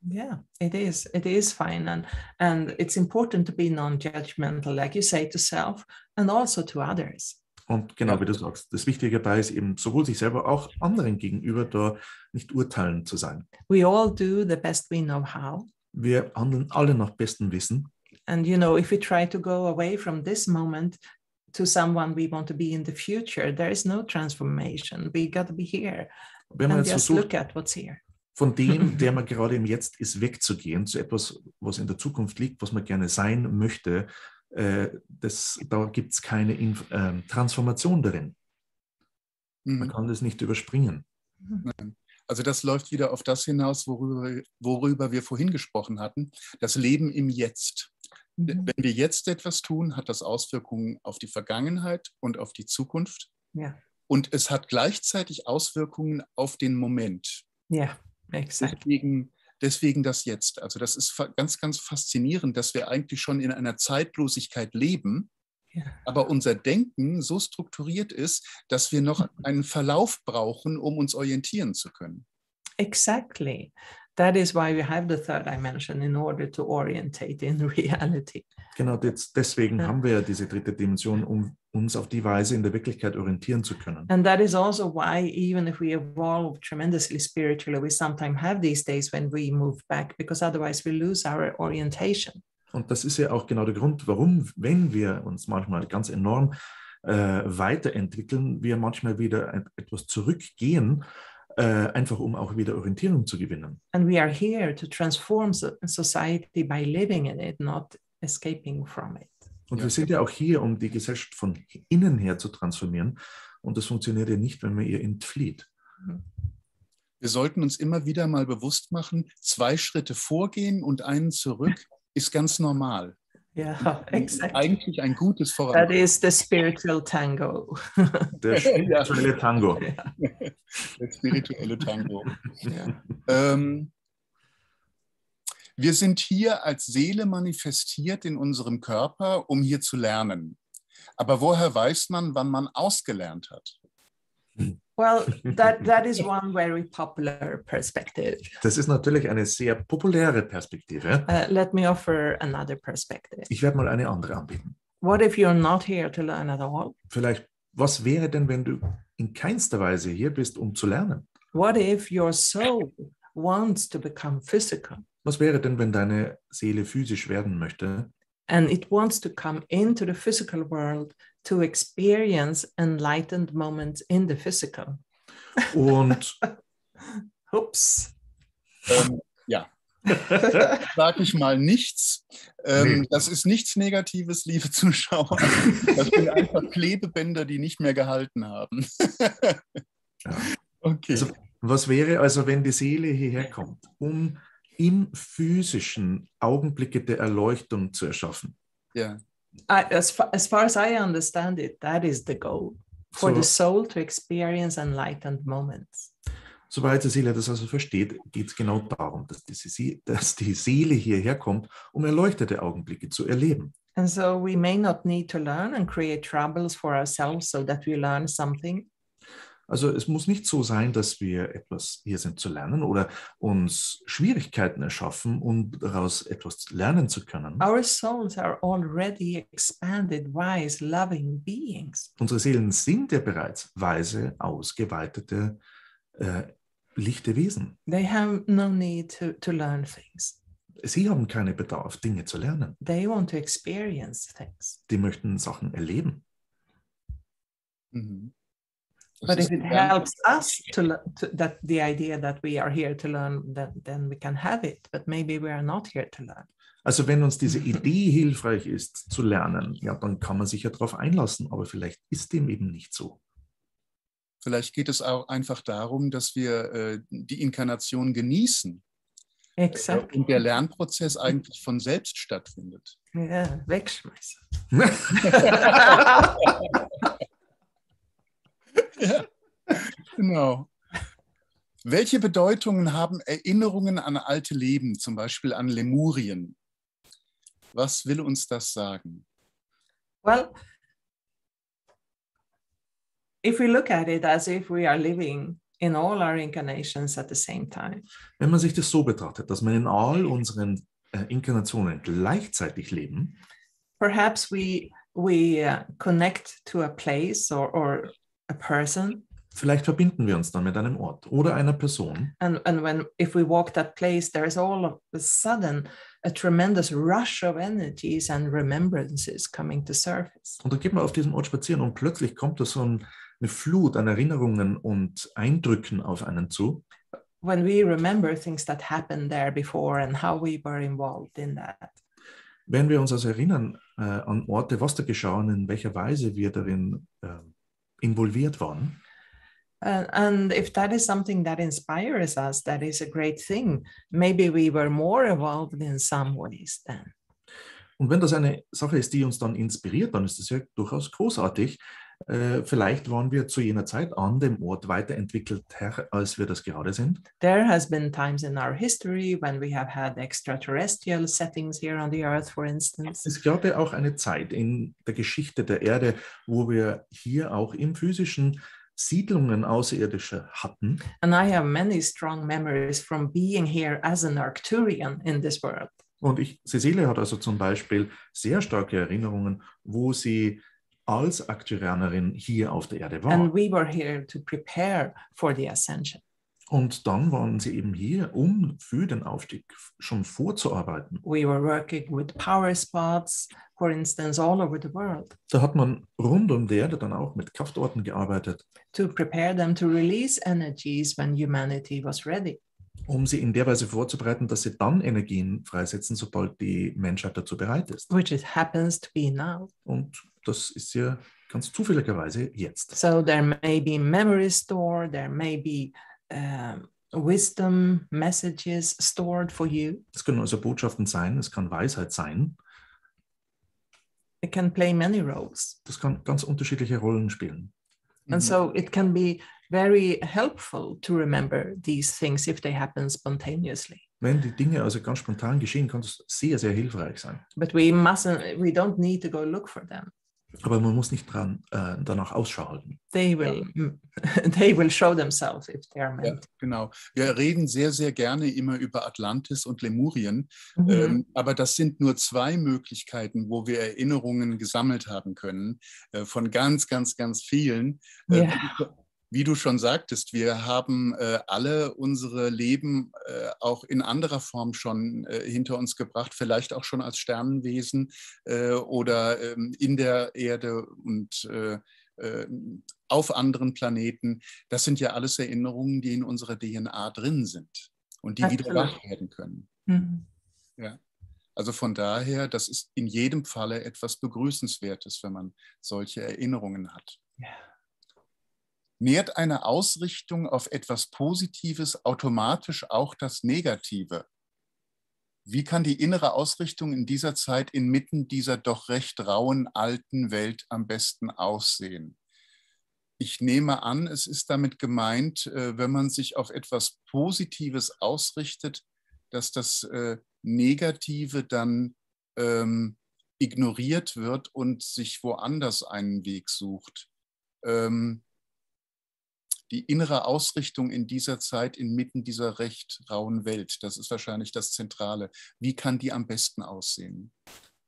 Yeah, it is. It is fine. And, and it's important to be non-judgmental, like you say, to self and also to others. Und genau, wie du sagst, das Wichtige dabei ist eben, sowohl sich selber auch anderen gegenüber da nicht urteilend zu sein. We all do the best we know how. Wir handeln alle nach bestem Wissen. And you know, if we try to go away from this moment to someone we want to be in the future, there is no transformation. We got to be here. Wenn man and jetzt just versucht, look at what's here. Von dem, der man gerade im Jetzt ist, wegzugehen, zu etwas, was in der Zukunft liegt, was man gerne sein möchte, Das, da gibt es keine Inf- äh, Transformation darin. Mhm. Man kann das nicht überspringen. Mhm. Also das läuft wieder auf das hinaus, worüber, worüber wir vorhin gesprochen hatten, das Leben im Jetzt. Mhm. Wenn wir jetzt etwas tun, hat das Auswirkungen auf die Vergangenheit und auf die Zukunft. Ja. Und es hat gleichzeitig Auswirkungen auf den Moment. Ja, exakt. Deswegen, deswegen das Jetzt. Also das ist ganz, ganz faszinierend, dass wir eigentlich schon in einer Zeitlosigkeit leben, ja. aber unser Denken so strukturiert ist, dass wir noch einen Verlauf brauchen, um uns orientieren zu können. Exactly. That is why we have the third dimension, in order to orientate in reality. Genau, deswegen uh, haben wir ja diese dritte Dimension, um uns auf die Weise in der Wirklichkeit orientieren zu können. And that is also why, even if we evolve tremendously spiritually, we sometimes have these days when we move back, because otherwise we lose our orientation. Und das ist ja auch genau der Grund, warum, wenn wir uns manchmal ganz enorm äh, weiterentwickeln, wir manchmal wieder etwas zurückgehen, Uh, einfach um auch wieder Orientierung zu gewinnen. And we are here to transform society by living in it, not escaping from it. Und ja. wir sind ja auch hier, um die Gesellschaft von innen her zu transformieren. Und das funktioniert ja nicht, wenn man ihr entflieht. Wir sollten uns immer wieder mal bewusst machen, zwei Schritte vorgehen und einen zurück ist ganz normal. Ja, exakt. Eigentlich ein gutes Voraussetzung. That is the spiritual tango. Der spirituelle Tango. Der spirituelle Tango. Ja. Ähm, wir sind hier als Seele manifestiert in unserem Körper, um hier zu lernen. Aber woher weiß man, wann man ausgelernt hat? Well, that, that is one very popular perspective. Das ist natürlich eine sehr populäre Perspektive. Uh, let me offer another perspective. Ich werde mal eine andere anbieten. What if you're not here to learn at all? Vielleicht, was wäre denn, wenn du in keinster Weise hier bist, um zu lernen? What if your soul wants to become physical? Was wäre denn, wenn deine Seele physisch werden möchte? And it wants to come into the physical world to experience enlightened moments in the physical. Und ups. Ähm, ja. Sag ich mal nichts. Ähm, nee. Das ist nichts Negatives, liebe Zuschauer. Das sind einfach Klebebänder, die nicht mehr gehalten haben. Ja. Okay. Also, was wäre also, wenn die Seele hierher kommt, um im physischen Augenblicke der Erleuchtung zu erschaffen? Ja. I, as, far, as far as I understand it, that is the goal, for so, the soul to experience enlightened moments. Soweit die Seele das also versteht, geht es genau darum, dass die, dass die Seele hierher kommt, um erleuchtete Augenblicke zu erleben. And so we may not need to learn and create troubles for ourselves so that we learn something. Also es muss nicht so sein, dass wir etwas hier sind zu lernen oder uns Schwierigkeiten erschaffen, um daraus etwas lernen zu können. Our souls are already expanded, wise, loving beings. Unsere Seelen sind ja bereits weise, ausgeweitete, äh, lichte Wesen. They have no need to, to learn things. Sie haben keinen Bedarf, Dinge zu lernen. They want to experience things. Die möchten Sachen erleben. Mhm. But if it helps us to, to that the idea that we are here to learn, that, then we can have it. But maybe we are not here to learn. Also wenn uns diese Idee hilfreich ist zu lernen, ja, dann kann man sich ja darauf einlassen. Aber vielleicht ist dem eben nicht so. Vielleicht geht es auch einfach darum, dass wir äh, die Inkarnation genießen. Exakt. Und der Lernprozess eigentlich von selbst stattfindet. Ja, wegschmeißen. Ja, genau. Welche Bedeutungen haben Erinnerungen an alte Leben, zum Beispiel an Lemurien? Was will uns das sagen? Well, if we look at it as if we are living in all our incarnations at the same time. Wenn man sich das so betrachtet, dass wir in all unseren äh, Inkarnationen gleichzeitig leben. Perhaps we, we uh, connect to a place or, or a person. Vielleicht verbinden wir uns dann mit einem Ort oder einer Person. And, and when, if we walk that place, there is all of a sudden a tremendous rush of energies and remembrances coming to surface. Und dann geht man auf diesem Ort spazieren und plötzlich kommt da so ein, eine Flut an Erinnerungen und Eindrücken auf einen zu. When we remember things that happened there before and how we were involved in that. Wenn wir uns also erinnern äh, an Orte, was da geschah und in welcher Weise wir darin äh, involviert waren. Uh, and if that is something that inspires us, that is a great thing. Maybe we were more evolved in some ways then. Und wenn das eine Sache ist, die uns dann inspiriert, dann ist das ja durchaus großartig. Uh, vielleicht waren wir zu jener Zeit an dem Ort weiterentwickelter, als wir das gerade sind. There has been times in our history when we have had extraterrestrial settings here on the Earth, for instance. Es gab ja auch eine Zeit in der Geschichte der Erde, wo wir hier auch im physischen Siedlungen außerirdische hatten. And I have many strong memories from being here as an Arcturian in this world. Und ich, Cecilia hat also zum Beispiel sehr starke Erinnerungen, wo sie als Arcturianerin hier auf der Erde war. And we were here to prepare for the ascension. Und dann waren sie eben hier, um für den Aufstieg schon vorzuarbeiten. We were working with power spots, for instance, all over the world. Da hat man rund um die Erde dann auch mit Kraftorten gearbeitet. To prepare them to release energies when humanity was ready. Um sie in der Weise vorzubereiten, dass sie dann Energien freisetzen, sobald die Menschheit dazu bereit ist. Which it happens to be now. Und das ist ja ganz zufälligerweise jetzt. So there may be memories stored, there may be um, wisdom messages stored for you. Es können also Botschaften sein, es kann Weisheit sein. It can play many roles. Das kann ganz unterschiedliche Rollen spielen. And so it can be very helpful to remember these things if they happen spontaneously. Wenn die Dinge also ganz spontan geschehen, kann es sehr, sehr hilfreich sein. But we mustn't, we don't need to go look for them. Aber man muss nicht dran, äh, danach Ausschau halten. They will, they will show themselves if they are meant. Ja, genau. Wir reden sehr, sehr gerne immer über Atlantis und Lemurien, mhm. ähm, aber das sind nur zwei Möglichkeiten, wo wir Erinnerungen gesammelt haben können, äh, von ganz, ganz, ganz vielen. Äh, yeah. Wie du schon sagtest, wir haben äh, alle unsere Leben äh, auch in anderer Form schon äh, hinter uns gebracht, vielleicht auch schon als Sternenwesen äh, oder ähm, in der Erde und äh, äh, auf anderen Planeten. Das sind ja alles Erinnerungen, die in unserer D N A drin sind und die wieder wach werden können. Mhm. Ja. Also von daher, das ist in jedem Falle etwas Begrüßenswertes, wenn man solche Erinnerungen hat. Ja. Nährt eine Ausrichtung auf etwas Positives automatisch auch das Negative? Wie kann die innere Ausrichtung in dieser Zeit inmitten dieser doch recht rauen alten Welt am besten aussehen? Ich nehme an, es ist damit gemeint, wenn man sich auf etwas Positives ausrichtet, dass das Negative dann ähm, ignoriert wird und sich woanders einen Weg sucht. Ähm, Die innere Ausrichtung in dieser Zeit inmitten dieser recht rauen Welt, das ist wahrscheinlich das Zentrale. Wie kann die am besten aussehen?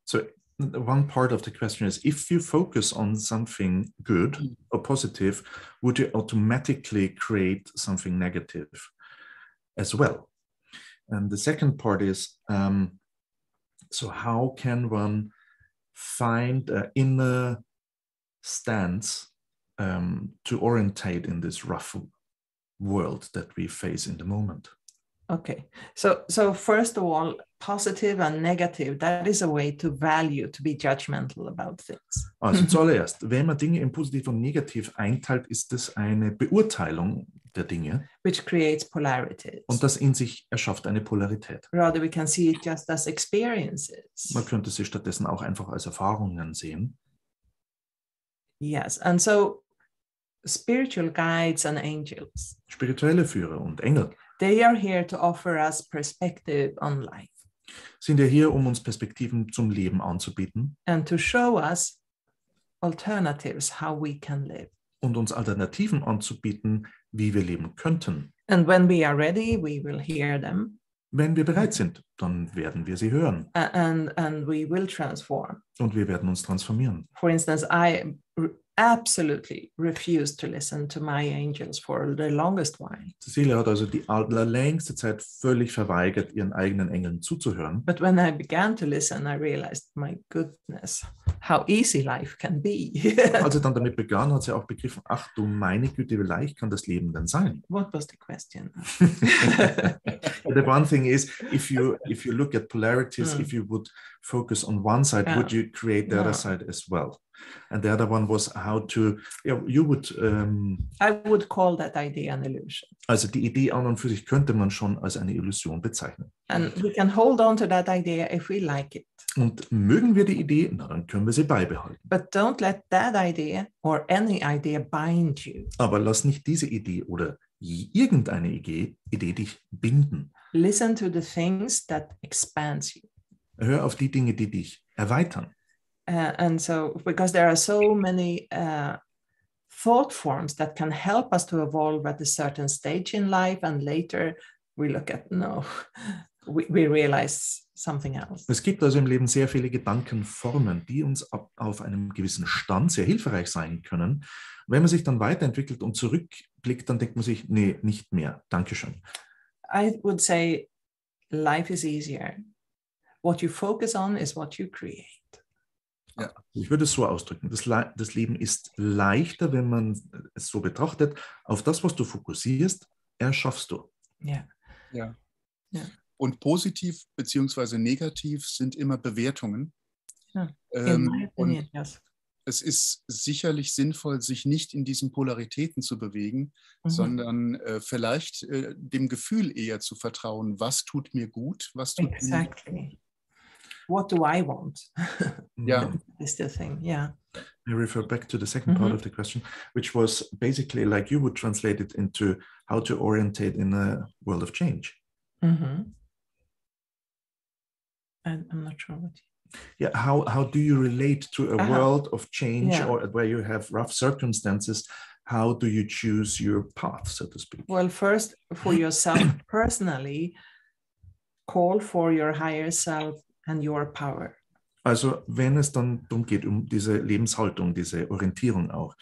So, one part of the question is, if you focus on something good or positive, would you automatically create something negative as well? And the second part is, um, so how can one find an inner stance Um, to orientate in this rough world that we face in the moment? Okay, so so first of all, positive and negative, that is a way to value, to be judgmental about things. Also zuallererst, wenn man Dinge in positiv und negativ einteilt, ist das eine Beurteilung der Dinge. Which creates polarities. Und das in sich erschafft eine Polarität. Rather we can see it just as experiences. Man könnte sie stattdessen auch einfach als Erfahrungen sehen. Yes, and so spiritual guides and angels. Spirituelle Führer und Engel. They are here to offer us perspective on life. Sind ja hier, um uns Perspektiven zum Leben anzubieten. And to show us alternatives, how we can live. Und uns Alternativen anzubieten, wie wir leben könnten. And when we are ready, we will hear them. Wenn wir bereit sind, dann werden wir sie hören. And, and we will transform. Und wir werden uns transformieren. For instance, I absolutely refused to listen to my angels for the longest while. Cecilia hat also die längste Zeit völlig verweigert, ihren eigenen Engeln zuzuhören. But when I began to listen, I realized, my goodness, how easy life can be. Als sie dann damit begann, hat sie auch begriffen, ach du meine Güte, wie leicht kann das Leben denn sein? What was the question? the one thing is, if you if you look at polarities, mm. if you would focus on one side, yeah. would you create the yeah. other side as well? And the other one was how to, yeah, you would... Um, I would call that idea an illusion. Also die Idee an und für sich könnte man schon als eine Illusion bezeichnen. And we can hold on to that idea if we like it. Und mögen wir die Idee, na, dann können wir sie beibehalten. But don't let that idea or any idea bind you. Aber lass nicht diese Idee oder irgendeine Idee, Idee dich binden. Listen to the things that expand you. Hör auf die Dinge, die dich erweitern. Uh, and so, because there are so many uh, thought forms that can help us to evolve at a certain stage in life, and later we look at, no, we, we realize something else. Es gibt also im Leben sehr viele Gedankenformen, die uns ab, auf einem gewissen Stand sehr hilfreich sein können. Wenn man sich dann weiterentwickelt und zurückblickt, dann denkt man sich, nee, nicht mehr. Dankeschön. I would say life is easier. What you focus on is what you create. Ja, ich würde es so ausdrücken. Das, Le- das Leben ist leichter, wenn man es so betrachtet. Auf das, was du fokussierst, erschaffst du. Ja. Ja. Ja. Und positiv bzw. negativ sind immer Bewertungen. Ja. Ähm, und yes. Es ist sicherlich sinnvoll, sich nicht in diesen Polaritäten zu bewegen, mhm. sondern äh, vielleicht äh, dem Gefühl eher zu vertrauen, was tut mir gut, was tut exactly. mir gut. What do I want? Yeah. Is the thing, yeah. I refer back to the second mm-hmm. part of the question, which was basically like you would translate it into how to orientate in a world of change. Mm-hmm. And I'm not sure what you... Yeah, how, how do you relate to a uh-huh. world of change yeah. or where you have rough circumstances? How do you choose your path, so to speak? Well, first, for yourself personally, call for your higher self and your power. Also, wenn es dann darum geht, um diese Lebenshaltung, diese Orientierung auch,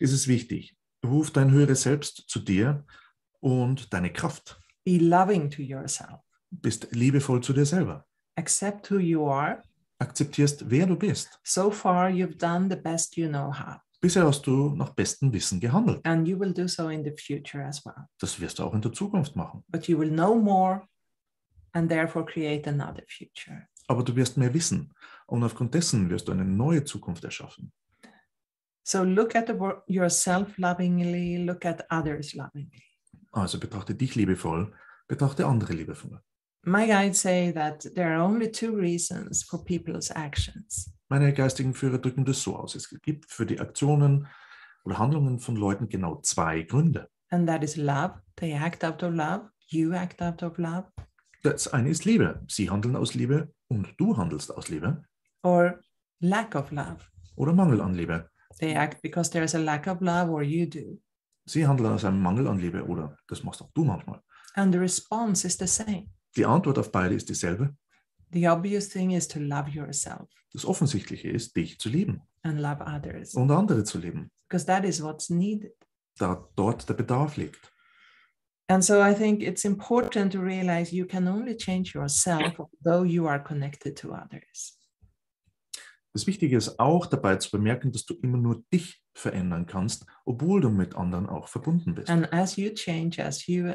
ist es wichtig, ruf dein höheres Selbst zu dir und deine Kraft. Be loving to yourself. Bist liebevoll zu dir selber. Accept who you are. Akzeptierst, wer du bist. So far you've done the best you know how. Bisher hast du nach bestem Wissen gehandelt. And you will do so in the future as well. Das wirst du auch in der Zukunft machen. But you will know more and therefore create another future. Aber du wirst mehr wissen und aufgrund dessen wirst du eine neue Zukunft erschaffen. So look at the wor- yourself lovingly, look at others lovingly. Also betrachte dich liebevoll, betrachte andere liebevoll. My guides say that there are only two reasons for people's actions. Meine geistigen Führer drücken das so aus: Es gibt für die Aktionen oder Handlungen von Leuten genau zwei Gründe. And that is love. They act out of love. You act out of love. Das eine ist Liebe. Sie handeln aus Liebe und du handelst aus Liebe. Or lack of love. Oder Mangel an Liebe. They act because there is a lack of love, or you do. Sie handeln aus einem Mangel an Liebe, oder das machst auch du manchmal. And the response is the same. Die Antwort auf beide ist dieselbe. The obvious thing is to love yourself. Das Offensichtliche ist, dich zu lieben. And love others. Und andere zu lieben. Because that is what's needed. Da dort der Bedarf liegt. And so I think it's important to realize you can only change yourself, although you are connected to others. Das Wichtige ist auch dabei zu bemerken, dass du immer nur dich verändern kannst, obwohl du mit anderen auch verbunden bist. And as you change, as you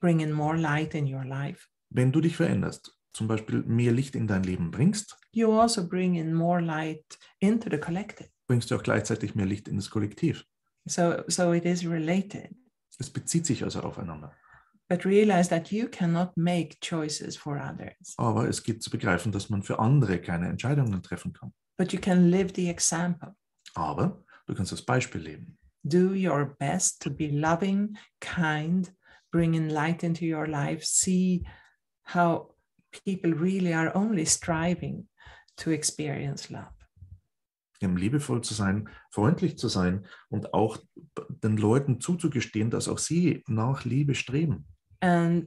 bring in more light in your life. Wenn du dich veränderst, zum Beispiel mehr Licht in dein Leben bringst, you also bring in more light into the collective. Bringst du auch gleichzeitig mehr Licht in das Kollektiv. So, so it is related. Es bezieht sich also aufeinander. But realize that you cannot make choices for others. Aber es gilt zu begreifen, dass man für andere keine Entscheidungen treffen kann. But you can live the example. Aber du kannst das Beispiel leben. Do your best to be loving, kind, bring in light into your life, see how people really are only striving to experience love. Liebevoll zu sein, freundlich zu sein und auch den Leuten zuzugestehen, dass auch sie nach Liebe streben. And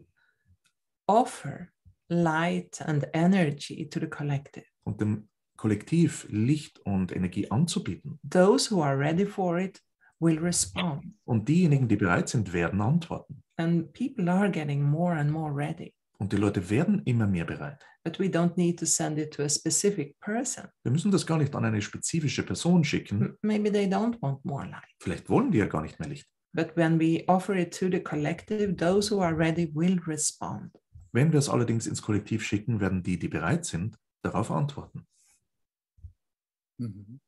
offer light and energy to the collective. Und dem Kollektiv Licht und Energie anzubieten. Those who are ready for it will respond. Und diejenigen, die bereit sind, werden antworten. And people are getting more and more ready. Und die Leute werden immer mehr bereit. But we don't need to send it to a specific person. Wir müssen das gar nicht an eine spezifische Person schicken. Maybe they don't want more light. Vielleicht wollen die ja gar nicht mehr Licht. But when we offer it to the collective, those who are ready will respond. Wenn wir es allerdings ins Kollektiv schicken, werden die, die bereit sind, darauf antworten. Mhm.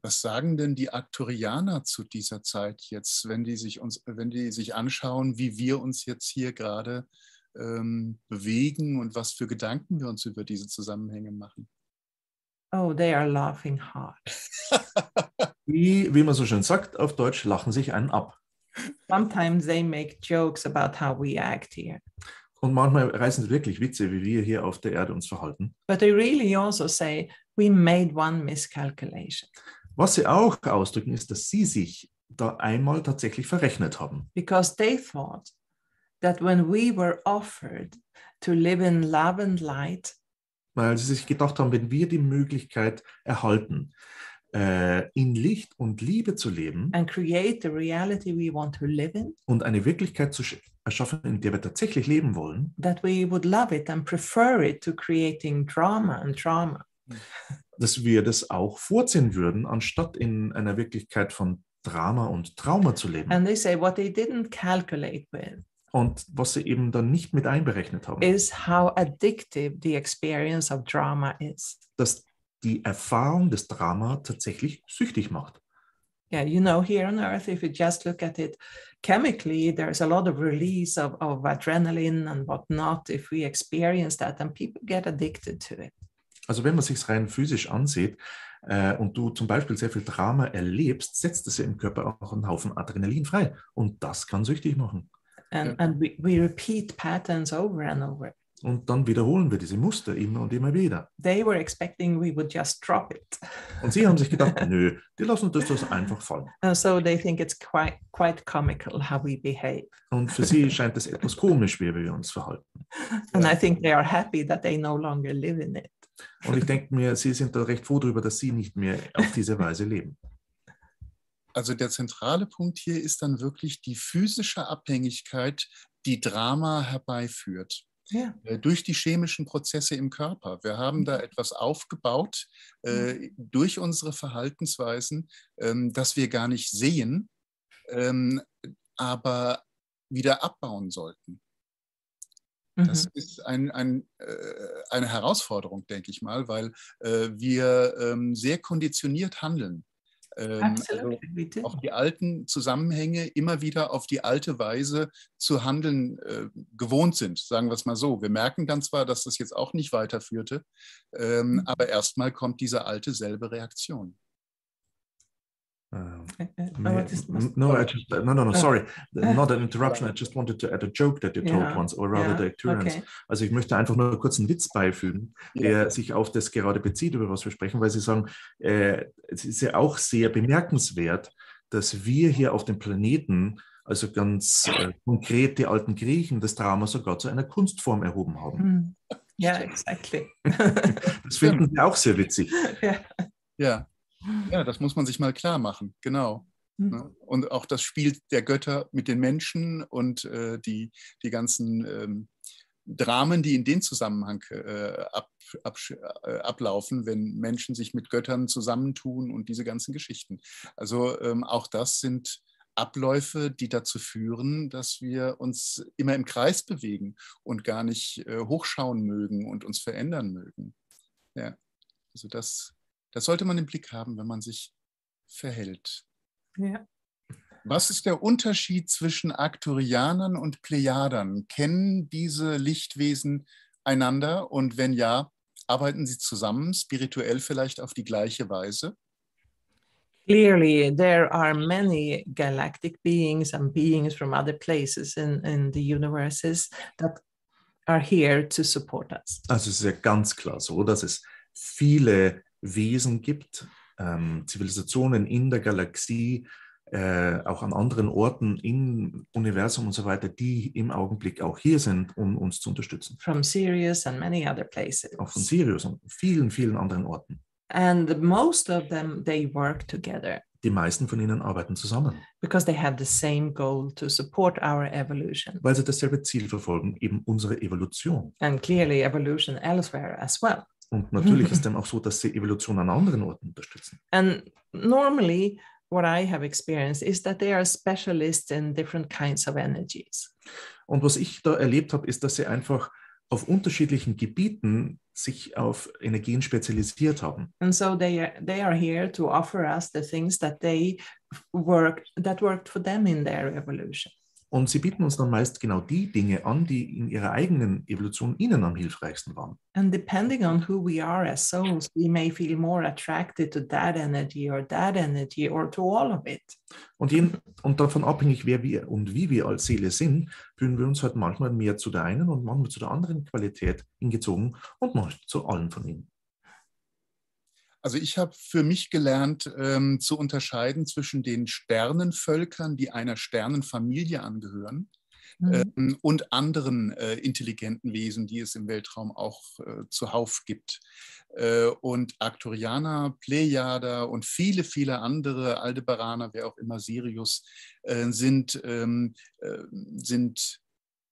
Was sagen denn die Arcturianer zu dieser Zeit jetzt, wenn die sich, uns, wenn die sich anschauen, wie wir uns jetzt hier gerade ähm, bewegen und was für Gedanken wir uns über diese Zusammenhänge machen? Oh, they are laughing hard. wie, wie man so schön sagt, auf Deutsch lachen sich einen ab. Sometimes they make jokes about how we act here. Und manchmal reißen sie wirklich Witze, wie wir hier auf der Erde uns verhalten. But they really also say, we made one miscalculation. Was sie auch ausdrücken, ist, dass sie sich da einmal tatsächlich verrechnet haben. Because they thought that when we were offered to live in love and light, weil sie sich gedacht haben, wenn wir die Möglichkeit erhalten, äh, in Licht und Liebe zu leben and create the reality we want to live in, und eine Wirklichkeit zu erschaffen, in der wir tatsächlich leben wollen, that we would love it and prefer it to creating drama and trauma. Dass wir das auch vorziehen würden, anstatt in einer Wirklichkeit von Drama und Trauma zu leben. And they say what they didn't calculate with. Und was sie eben dann nicht mit einberechnet haben, is how addictive the experience of drama is. Dass die Erfahrung des Drama tatsächlich süchtig macht. Yeah, you know, here on Earth, if you just look at it chemically, there's a lot of release of, of adrenaline and whatnot if we experience that, and people get addicted to it. Also wenn man es sich rein physisch ansieht äh, und du zum Beispiel sehr viel Drama erlebst, setzt es ja im Körper auch einen Haufen Adrenalin frei. Und das kann süchtig machen. And, and we, we repeat patterns over and over. Und dann wiederholen wir diese Muster immer und immer wieder. They were expecting we would just drop it. Und sie haben sich gedacht, nö, die lassen das, das einfach fallen. And so they think it's quite, quite comical how we behave. Und für sie scheint es etwas komisch, wie wir uns verhalten. And I think they are happy that they no longer live in it. Und ich denke mir, sie sind da recht froh darüber, dass sie nicht mehr auf diese Weise leben. Also der zentrale Punkt hier ist dann wirklich die physische Abhängigkeit, die Drama herbeiführt. Ja. Durch die chemischen Prozesse im Körper. Wir haben da etwas aufgebaut äh, durch unsere Verhaltensweisen, ähm, das wir gar nicht sehen, ähm, aber wieder abbauen sollten. Das ist ein, ein, äh, eine Herausforderung, denke ich mal, weil äh, wir ähm, sehr konditioniert handeln. Ähm, also auch die alten Zusammenhänge immer wieder auf die alte Weise zu handeln äh, gewohnt sind, sagen wir es mal so. Wir merken dann zwar, dass das jetzt auch nicht weiterführte, ähm, mhm. aber erstmal kommt diese alte selbe Reaktion. Um, no, no, I just, no, no, no, sorry, not an interruption, I just wanted to add a joke that you told yeah. once, or rather yeah. the Arcturians. Okay. Also ich möchte einfach nur kurz einen Witz beifügen, der yeah. sich auf das gerade bezieht, über was wir sprechen, weil sie sagen, äh, es ist ja auch sehr bemerkenswert, dass wir hier auf dem Planeten, also ganz äh, konkret die alten Griechen, das Drama sogar zu einer Kunstform erhoben haben. Ja, mm. yeah, exactly. Das finden wir auch sehr witzig. Ja. Yeah. Yeah. Ja, das muss man sich mal klar machen, genau. Mhm. Und auch das Spiel der Götter mit den Menschen und äh, die, die ganzen ähm, Dramen, die in den Zusammenhang äh, ab, ab, äh, ablaufen, wenn Menschen sich mit Göttern zusammentun und diese ganzen Geschichten. Also ähm, auch das sind Abläufe, die dazu führen, dass wir uns immer im Kreis bewegen und gar nicht äh, hochschauen mögen und uns verändern mögen. Ja, also das... Das sollte man im Blick haben, wenn man sich verhält. Ja. Was ist der Unterschied zwischen Arcturianern und Plejadern? Kennen diese Lichtwesen einander? Und wenn ja, arbeiten sie zusammen, spirituell vielleicht auf die gleiche Weise? Clearly, there are many galactic beings and beings from other places in, in the universes that are here to support us. Also es ist ja ganz klar so, dass es viele Wesen gibt, ähm, Zivilisationen in der Galaxie, äh, auch an anderen Orten im Universum und so weiter, die im Augenblick auch hier sind, um uns zu unterstützen. From Sirius and many other places. Auch von Sirius und vielen, vielen anderen Orten. And most of them, they work together. Die meisten von ihnen arbeiten zusammen. Because they have the same goal to support our evolution. Weil sie dasselbe Ziel verfolgen, eben unsere Evolution. And clearly evolution elsewhere as well. Und natürlich ist dann auch so, dass sie Evolution an anderen Orten unterstützen. And normally what I have experienced is that they are specialists in different kinds of energies. Und was ich da erlebt habe, ist, dass sie einfach auf unterschiedlichen Gebieten sich auf Energien spezialisiert haben. And so they are, they are here to offer us the things that they work that worked for them in their evolution. Und sie bieten uns dann meist genau die Dinge an, die in ihrer eigenen Evolution ihnen am hilfreichsten waren. And depending on who we are as souls, we may feel more attracted to that energy or that energy or to all of it. Und, je, und davon abhängig, wer wir und wie wir als Seele sind, fühlen wir uns halt manchmal mehr zu der einen und manchmal zu der anderen Qualität hingezogen und manchmal zu allen von ihnen. Also ich habe für mich gelernt, ähm, zu unterscheiden zwischen den Sternenvölkern, die einer Sternenfamilie angehören, mhm. ähm, und anderen äh, intelligenten Wesen, die es im Weltraum auch äh, zuhauf gibt. Äh, und Arcturianer, Pleiader und viele, viele andere, Aldebaraner, wer auch immer, Sirius, äh, sind, ähm, äh, sind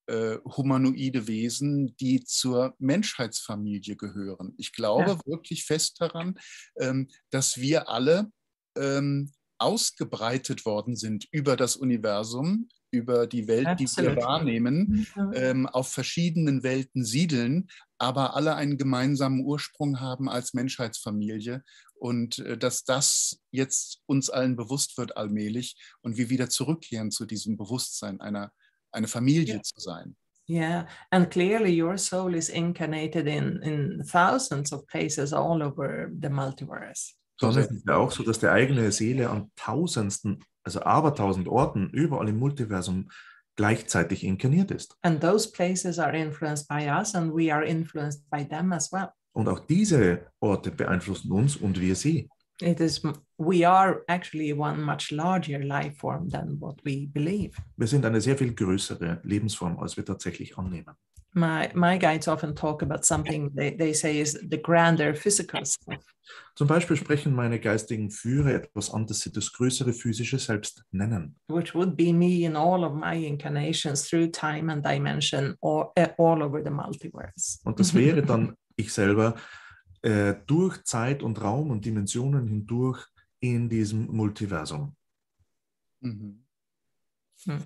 Äh, humanoide Wesen, die zur Menschheitsfamilie gehören. Ich glaube ja. wirklich fest daran, ähm, dass wir alle ähm, ausgebreitet worden sind über das Universum, über die Welt, Absolut. die wir wahrnehmen, mhm. ähm, auf verschiedenen Welten siedeln, aber alle einen gemeinsamen Ursprung haben als Menschheitsfamilie und äh, dass das jetzt uns allen bewusst wird allmählich und wir wieder zurückkehren zu diesem Bewusstsein einer eine Familie yeah. zu sein. Yeah, and clearly your soul is incarnated in, in thousands of places all over the multiverse. Dann ist es ja auch so, dass die eigene Seele an tausendsten, also abertausend Orten überall im Multiversum gleichzeitig inkarniert ist. And those places are influenced by us and we are influenced by them as well. Und auch diese Orte beeinflussen uns und wir sie. It is, we are actually one much larger life form than what we believe. Wir sind eine sehr viel größere Lebensform, als wir tatsächlich annehmen. My, my guides often talk about something they, they say is the grander physical self. Zum Beispiel sprechen meine geistigen Führer etwas an, das sie das größere physische Selbst nennen. Which would be me in all of my incarnations through time and dimension all, all over the multiverse. Und das wäre dann ich selber, durch Zeit und Raum und Dimensionen hindurch in diesem Multiversum. Mhm. Hm.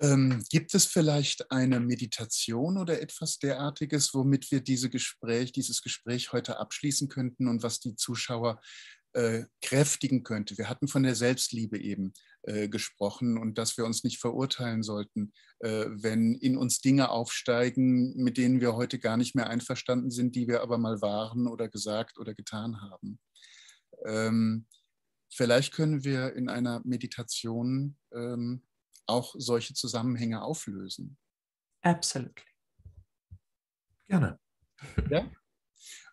Ähm, gibt es vielleicht eine Meditation oder etwas derartiges, womit wir diese Gespräch, dieses Gespräch heute abschließen könnten und was die Zuschauer äh, kräftigen könnte? Wir hatten von der Selbstliebe eben äh, gesprochen und dass wir uns nicht verurteilen sollten, äh, wenn in uns Dinge aufsteigen, mit denen wir heute gar nicht mehr einverstanden sind, die wir aber mal waren oder gesagt oder getan haben. Ähm, vielleicht können wir in einer Meditation ähm, auch solche Zusammenhänge auflösen. Absolut. Gerne. Ja?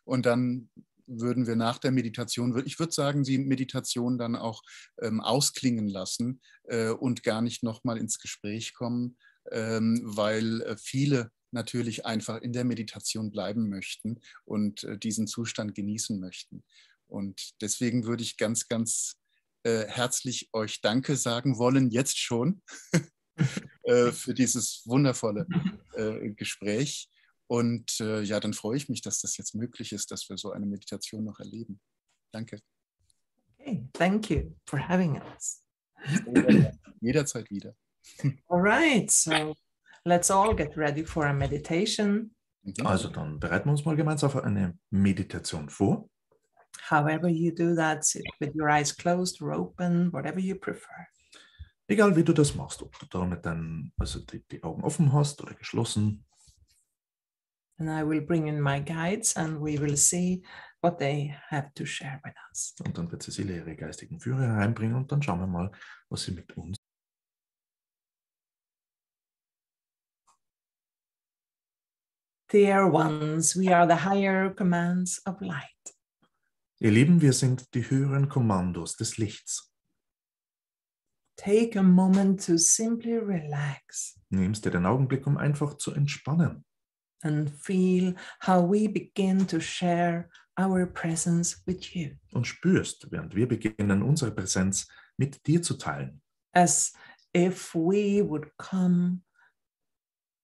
Und dann würden wir nach der Meditation, ich würde sagen, die Meditation dann auch ähm, ausklingen lassen äh, und gar nicht nochmal ins Gespräch kommen, ähm, weil äh, viele natürlich einfach in der Meditation bleiben möchten und äh, diesen Zustand genießen möchten. Und deswegen würde ich ganz, ganz äh, herzlich euch Danke sagen wollen, jetzt schon, äh, für dieses wundervolle äh, Gespräch. Und äh, ja, dann freue ich mich, dass das jetzt möglich ist, dass wir so eine Meditation noch erleben. Danke. Okay, thank you for having us. Jederzeit wieder. All right, so let's all get ready for a meditation. Also dann bereiten wir uns mal gemeinsam auf eine Meditation vor. However you do that, sit with your eyes closed or open, whatever you prefer. Egal wie du das machst, ob du damit dann also die, die Augen offen hast oder geschlossen. And I will bring in my guides and we will see what they have to share with us. Und dann wird Cecilia ihre geistigen Führer hereinbringen und dann schauen wir mal, was sie mit uns. Dear ones, we are the higher commands of light. Ihr Lieben, wir sind die höheren Kommandos des Lichts. Take a moment to simply relax. Nimmst dir den Augenblick, um einfach zu entspannen. And feel how we begin to share our presence with you. Und spürst, während wir beginnen, unsere Präsenz mit dir zu teilen. As if we would come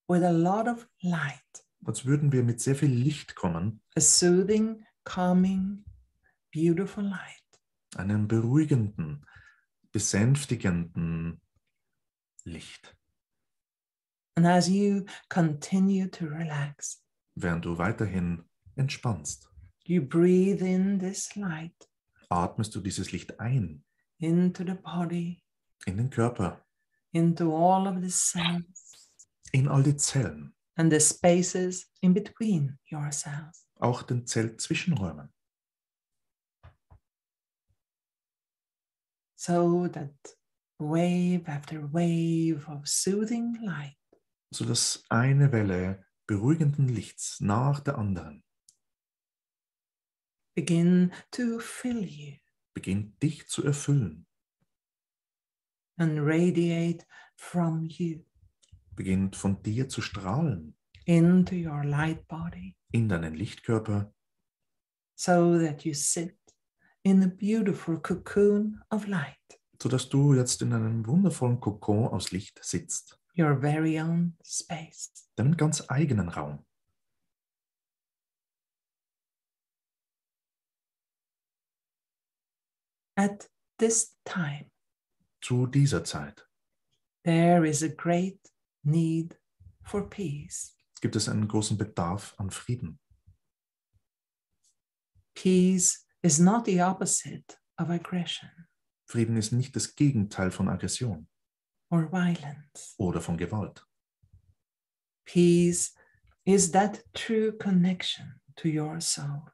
with a lot of light. Als würden wir mit sehr viel Licht kommen. A soothing, calming, beautiful light. Einen beruhigenden, besänftigenden Licht. And as you continue to relax, während du weiterhin entspannst, you breathe in this light, atmest du dieses Licht ein, into the body, in den Körper, into all of the cells, in all die Zellen, and the spaces in between your cells, auch den Zellzwischenräumen. So that wave after wave of soothing light, so dass eine Welle beruhigenden Lichts nach der anderen begin to fill you, beginnt dich zu erfüllen, and radiate from you, beginnt von dir zu strahlen, into your light body, in deinen Lichtkörper, so that you sit in a beautiful cocoon of light, so dass du jetzt in einem wundervollen Kokon aus Licht sitzt. Your very own space. Deinen ganz eigenen Raum. At this time, zu dieser Zeit, there is a great need for peace. Gibt es einen großen Bedarf an Frieden. Peace is not the opposite of aggression. Frieden ist nicht das Gegenteil von Aggression. Or violence. Oder von Gewalt. Peace is that true connection to your soul.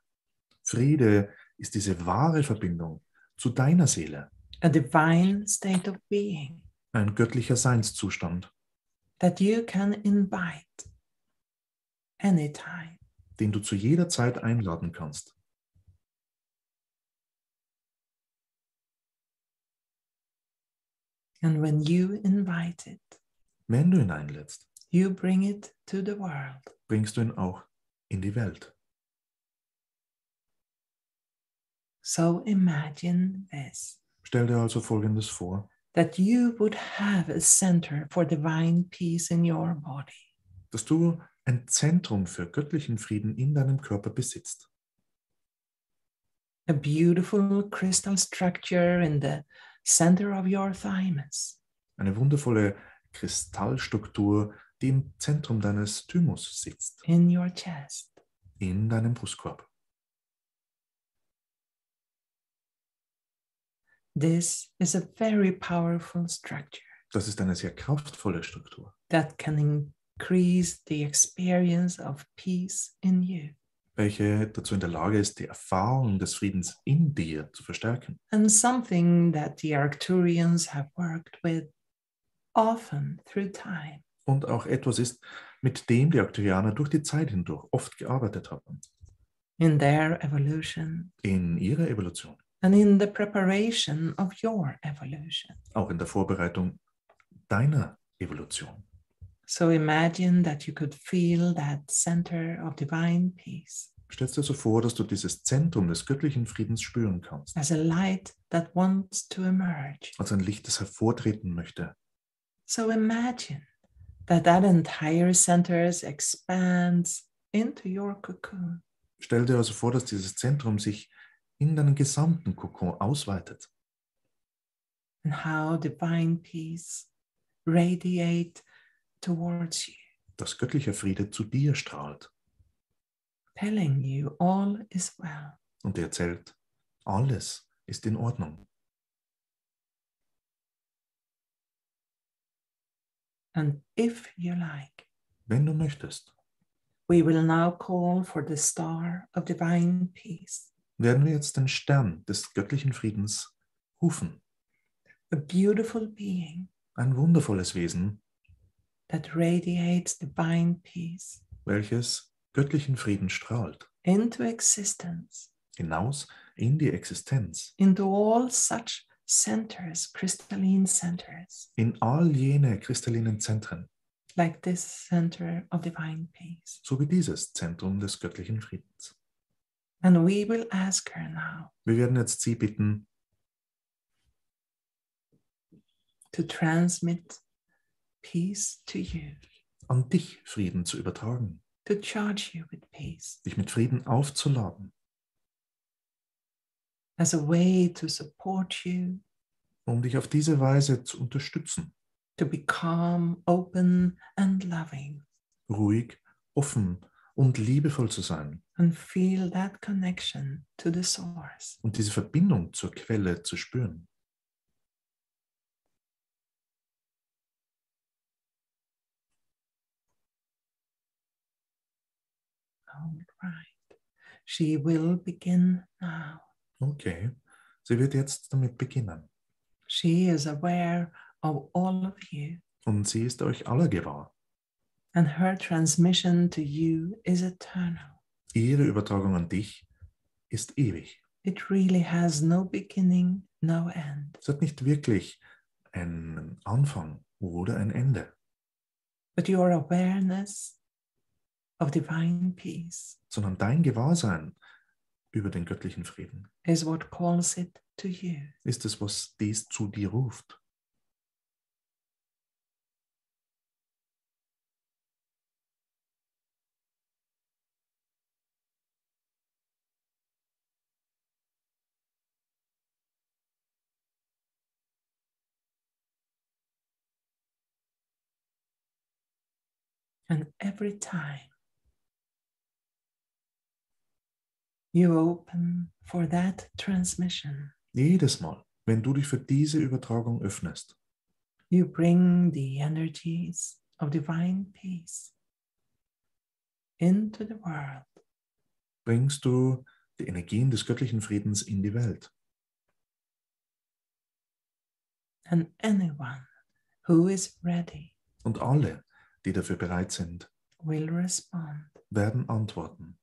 Friede ist diese wahre Verbindung zu deiner Seele. A divine state of being. Ein göttlicher Seinszustand. That you can invite anytime. Den du zu jeder Zeit einladen kannst. And when you invite it, wenn du ihn einlädst, you bring it to the world. Bringst du ihn auch in die Welt. So imagine this. Stell dir also Folgendes vor. That you would have a center for divine peace in your body. Dass du ein Zentrum für göttlichen Frieden in deinem Körper besitzt. A beautiful crystal structure in the center of your thymus. Eine wundervolle Kristallstruktur, die im Zentrum deines Thymus sitzt. In your chest. In deinem Brustkorb. This is a very powerful structure. Das ist eine sehr kraftvolle Struktur. That can increase the experience of peace in you. Welche dazu in der Lage ist, die Erfahrung des Friedens in dir zu verstärken. And something that the Arcturians have worked with often through time. Und auch etwas ist, mit dem die Arcturianer durch die Zeit hindurch oft gearbeitet haben. In their evolution. In ihrer Evolution. And in the preparation of your evolution. Auch in der Vorbereitung deiner Evolution. So imagine that you could feel that center of divine peace. Stellst dir so vor, dass du dieses Zentrum des göttlichen Friedens spüren kannst. As a light that wants to emerge. Als ein Licht, das hervortreten möchte. So imagine that that entire center expands into your cocoon. Stell dir also vor, dass dieses Zentrum sich in deinen gesamten Kokon ausweitet. And how divine peace radiates towards you. Dass göttlicher Friede zu dir strahlt. Telling you all is well. Und er erzählt, alles ist in Ordnung. And if you like, wenn du möchtest, we will now call for the star of divine peace. Werden wir jetzt den Stern des göttlichen Friedens rufen. A beautiful being. Ein wundervolles Wesen. That radiates divine peace. Welches göttlichen Frieden strahlt. Into existence. Hinaus in die Existenz. Into all such centers, crystalline centers. In all jene kristallinen Zentren. Like this center of divine peace. So wie dieses Zentrum des göttlichen Friedens. And we will ask her now. Wir werden jetzt sie bitten. To transmit peace to you. An dich Frieden zu übertragen. To charge you with peace. Dich mit Frieden aufzuladen. As a way to support you. um dich auf diese Weise zu unterstützen. To be calm, open and loving. Ruhig, offen und liebevoll zu sein. And feel that connection to the source. Und diese Verbindung zur Quelle zu spüren. All right. She will begin now. Okay, sie wird jetzt damit beginnen. She is aware of all of you. Und sie ist euch alle gewahr. And her transmission to you is eternal. Ihre Übertragung an dich ist ewig. It really has no beginning, no end. Es hat nicht wirklich einen Anfang oder ein Ende. But your awareness of divine peace, sondern dein Gewahrsein über den göttlichen Frieden, is what calls it to you. Ist es, was dies zu dir ruft. And every time you open for that transmission, jedes Mal, wenn du dich für diese Übertragung öffnest, you bring the energies of divine peace into the world. Bringst du die Energien des göttlichen Friedens in die Welt. And anyone who is ready, und alle, die dafür bereit sind, will respond, werden antworten.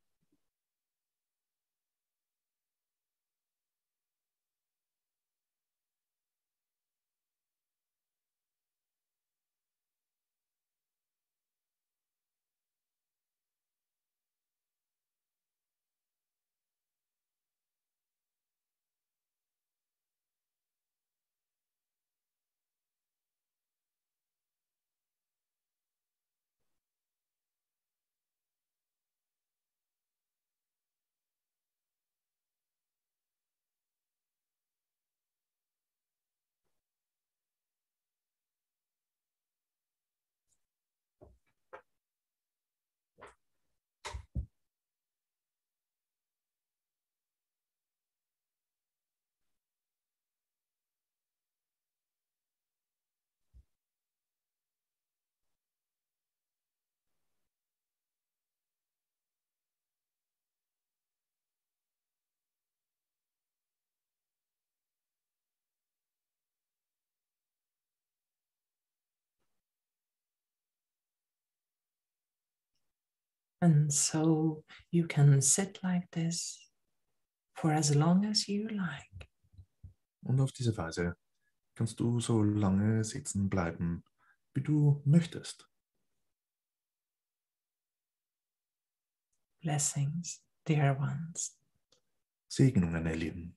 And so you can sit like this for as long as you like. Und auf diese Weise kannst du so lange sitzen bleiben, wie du möchtest. Blessings, dear ones. Segnungen, ihr Lieben.